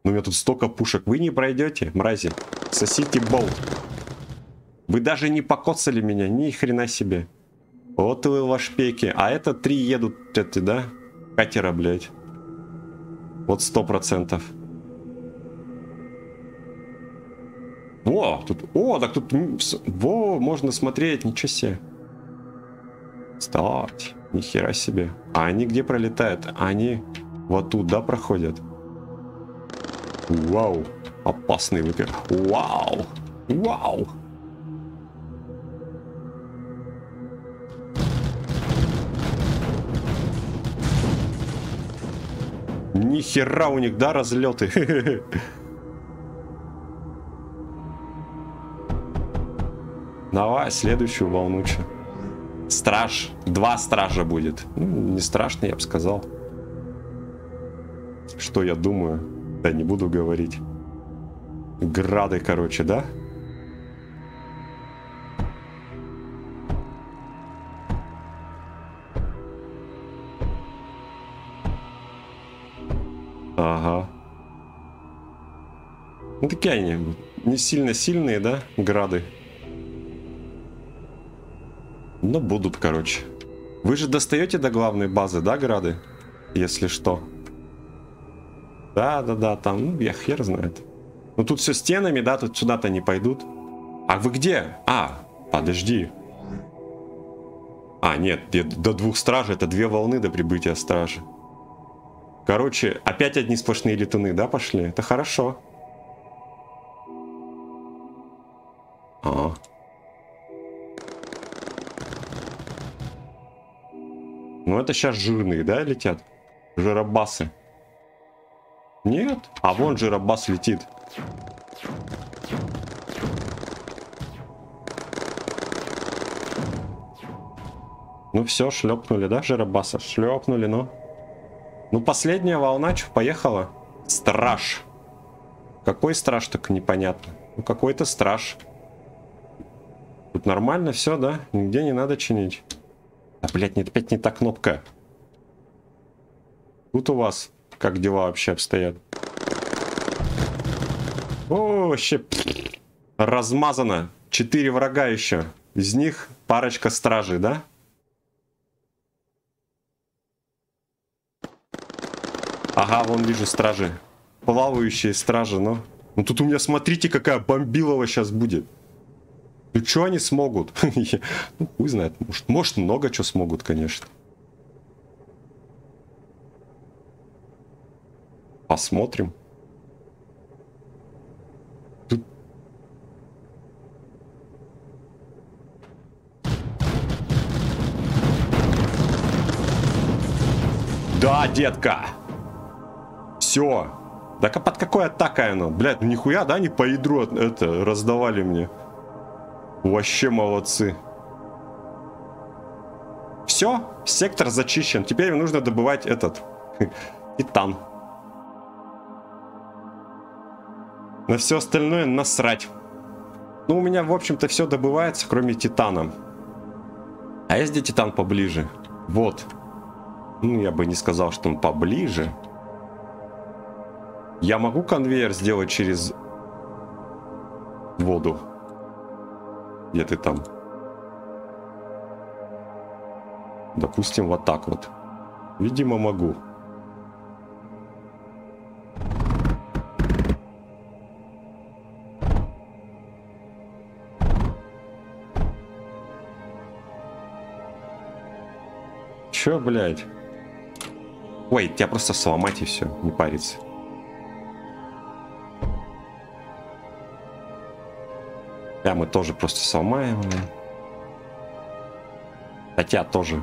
У меня тут столько пушек. Вы не пройдете, мрази. Сосите болт. Вы даже не покоцали меня, ни хрена себе. Вот вы во шпеке. А это 3 едут, эти, да? Катера, блядь. Вот 100%. Во, тут... О, так тут... Во, можно смотреть, ничего себе. Старт. Нихера себе. А они где пролетают? Они Вот туда проходят. Вау. Опасный выпер. Вау. Вау. Нихера у них, да, разлеты. Давай следующую волнучу. Страж. Два стража будет. Ну, не страшно, я бы сказал. Что я думаю? Да не буду говорить. Грады, короче, да? Ага. Ну такие они. Не сильно сильные, да? Грады. Но будут, короче. Вы же достаете до главной базы, да, грады? Если что. Да-да-да, там, ну, я хер знает. Ну, тут все стенами, да, тут сюда-то не пойдут. А вы где? А, подожди. А, нет, до двух стражей, это две волны до прибытия стражи. Короче, опять одни сплошные летуны, да, пошли? Это хорошо. А. Ну, это сейчас жирные, да, летят? Жиробасы. Нет? А вон жиробас летит. Ну все, шлепнули, да, жиробаса? Шлепнули, ну. Ну, последняя волна, чё, поехала. Страж. Какой страж, так непонятно. Ну, какой-то страж. Тут нормально все, да? Нигде не надо чинить. А, блядь, нет, опять не та кнопка. Тут у вас как дела вообще обстоят? О, вообще размазано. 4 врага еще. Из них парочка стражей, да? Ага, вон вижу стражи. Плавающие стражи, но... Ну тут у меня, смотрите, какая бомбилова сейчас будет. Ну что они смогут? Ну хуй знает, может много чего смогут, конечно. Посмотрим. Тут... Да, детка! Все. Так а под какой атакой оно? Блядь, нихуя, да, не по ядру это раздавали мне. Вообще молодцы. Все, сектор зачищен. Теперь нужно добывать этот титан. На все остальное насрать. Ну, у меня, в общем-то, все добывается, кроме титана. А есть где титан поближе? Вот. Ну, я бы не сказал, что он поближе. Я могу конвейер сделать через воду? Где ты там? Допустим, вот так вот. Видимо, могу. Че, блядь? Ой, тебя просто сломать и все, не париться. Да, мы тоже просто сломаем. Хотя тоже.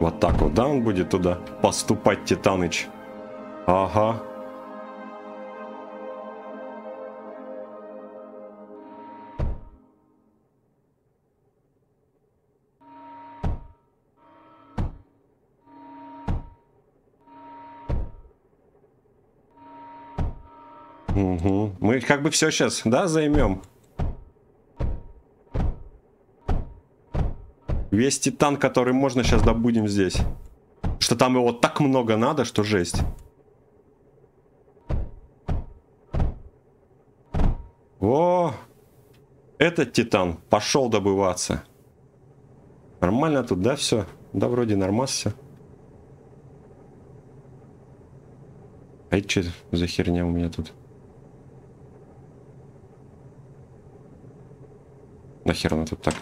Вот так вот, да, он будет туда поступать, Титаныч. Ага. Угу. Мы как бы все сейчас, да, займем. Весь титан, который можно, сейчас добудем здесь. Что там его так много надо, что жесть. О, этот титан пошел добываться. Нормально тут, да, все? Да, вроде нормас все. А это что за херня у меня тут? Нахер она тут так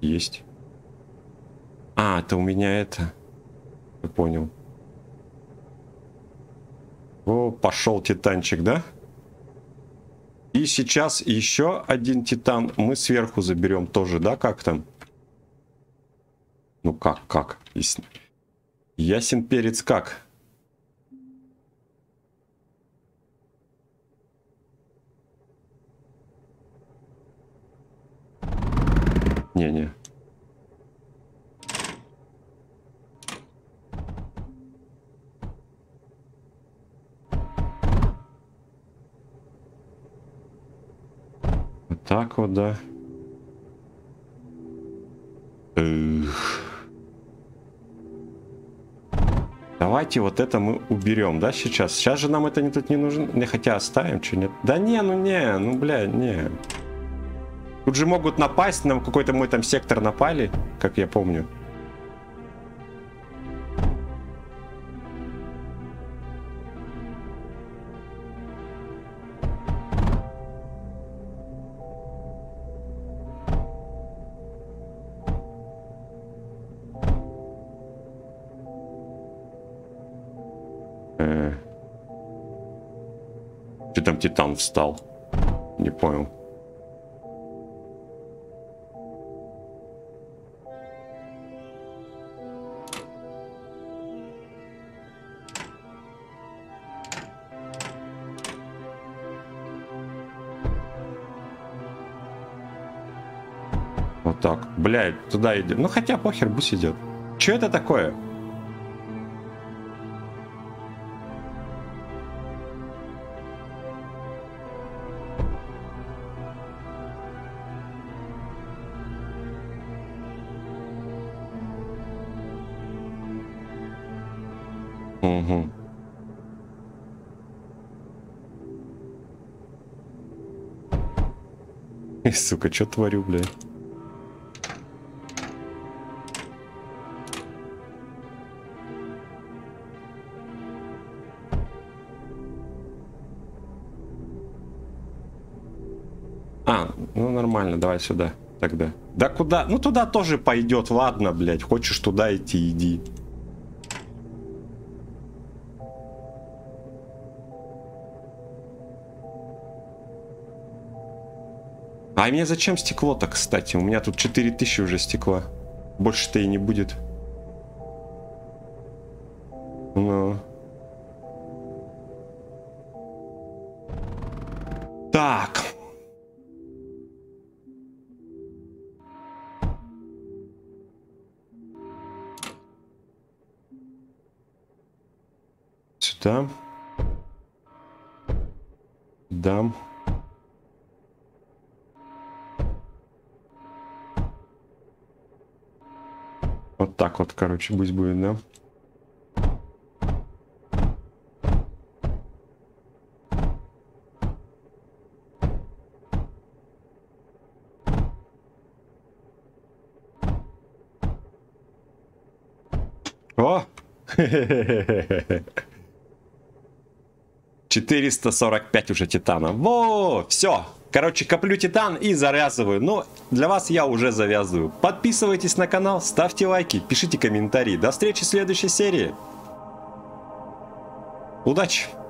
есть? А, это у меня это. Я понял. О, пошел титанчик, да? И сейчас еще один титан мы сверху заберем тоже, да? Как там? Ну как? Ясен перец как? Не-не. Вот так вот, да. Эх. Давайте вот это мы уберем, да, сейчас. Сейчас же нам это не тут не нужно. Не, хотя оставим, что нет. Да не, ну не, ну бля, не. Тут же могут напасть, нам какой-то мой там сектор напали, как я помню. Что там титан встал? Не понял. Так, блядь, туда идем. Ну хотя похер, пусть идет. Че это такое? Угу. И, сука, че творю, блядь? Давай сюда тогда. Да куда? Ну туда тоже пойдет. Ладно, блядь. Хочешь туда идти, иди. А мне зачем стекло-то, кстати? У меня тут 4000 уже стекла. Больше-то и не будет. Ну... Так... Сюда. Дам. Вот так вот, короче, пусть будет, да? О! 445 уже титана. Во, все. Короче, коплю титан и завязываю. Но для вас я уже завязываю. Подписывайтесь на канал, ставьте лайки, пишите комментарии. До встречи в следующей серии. Удачи!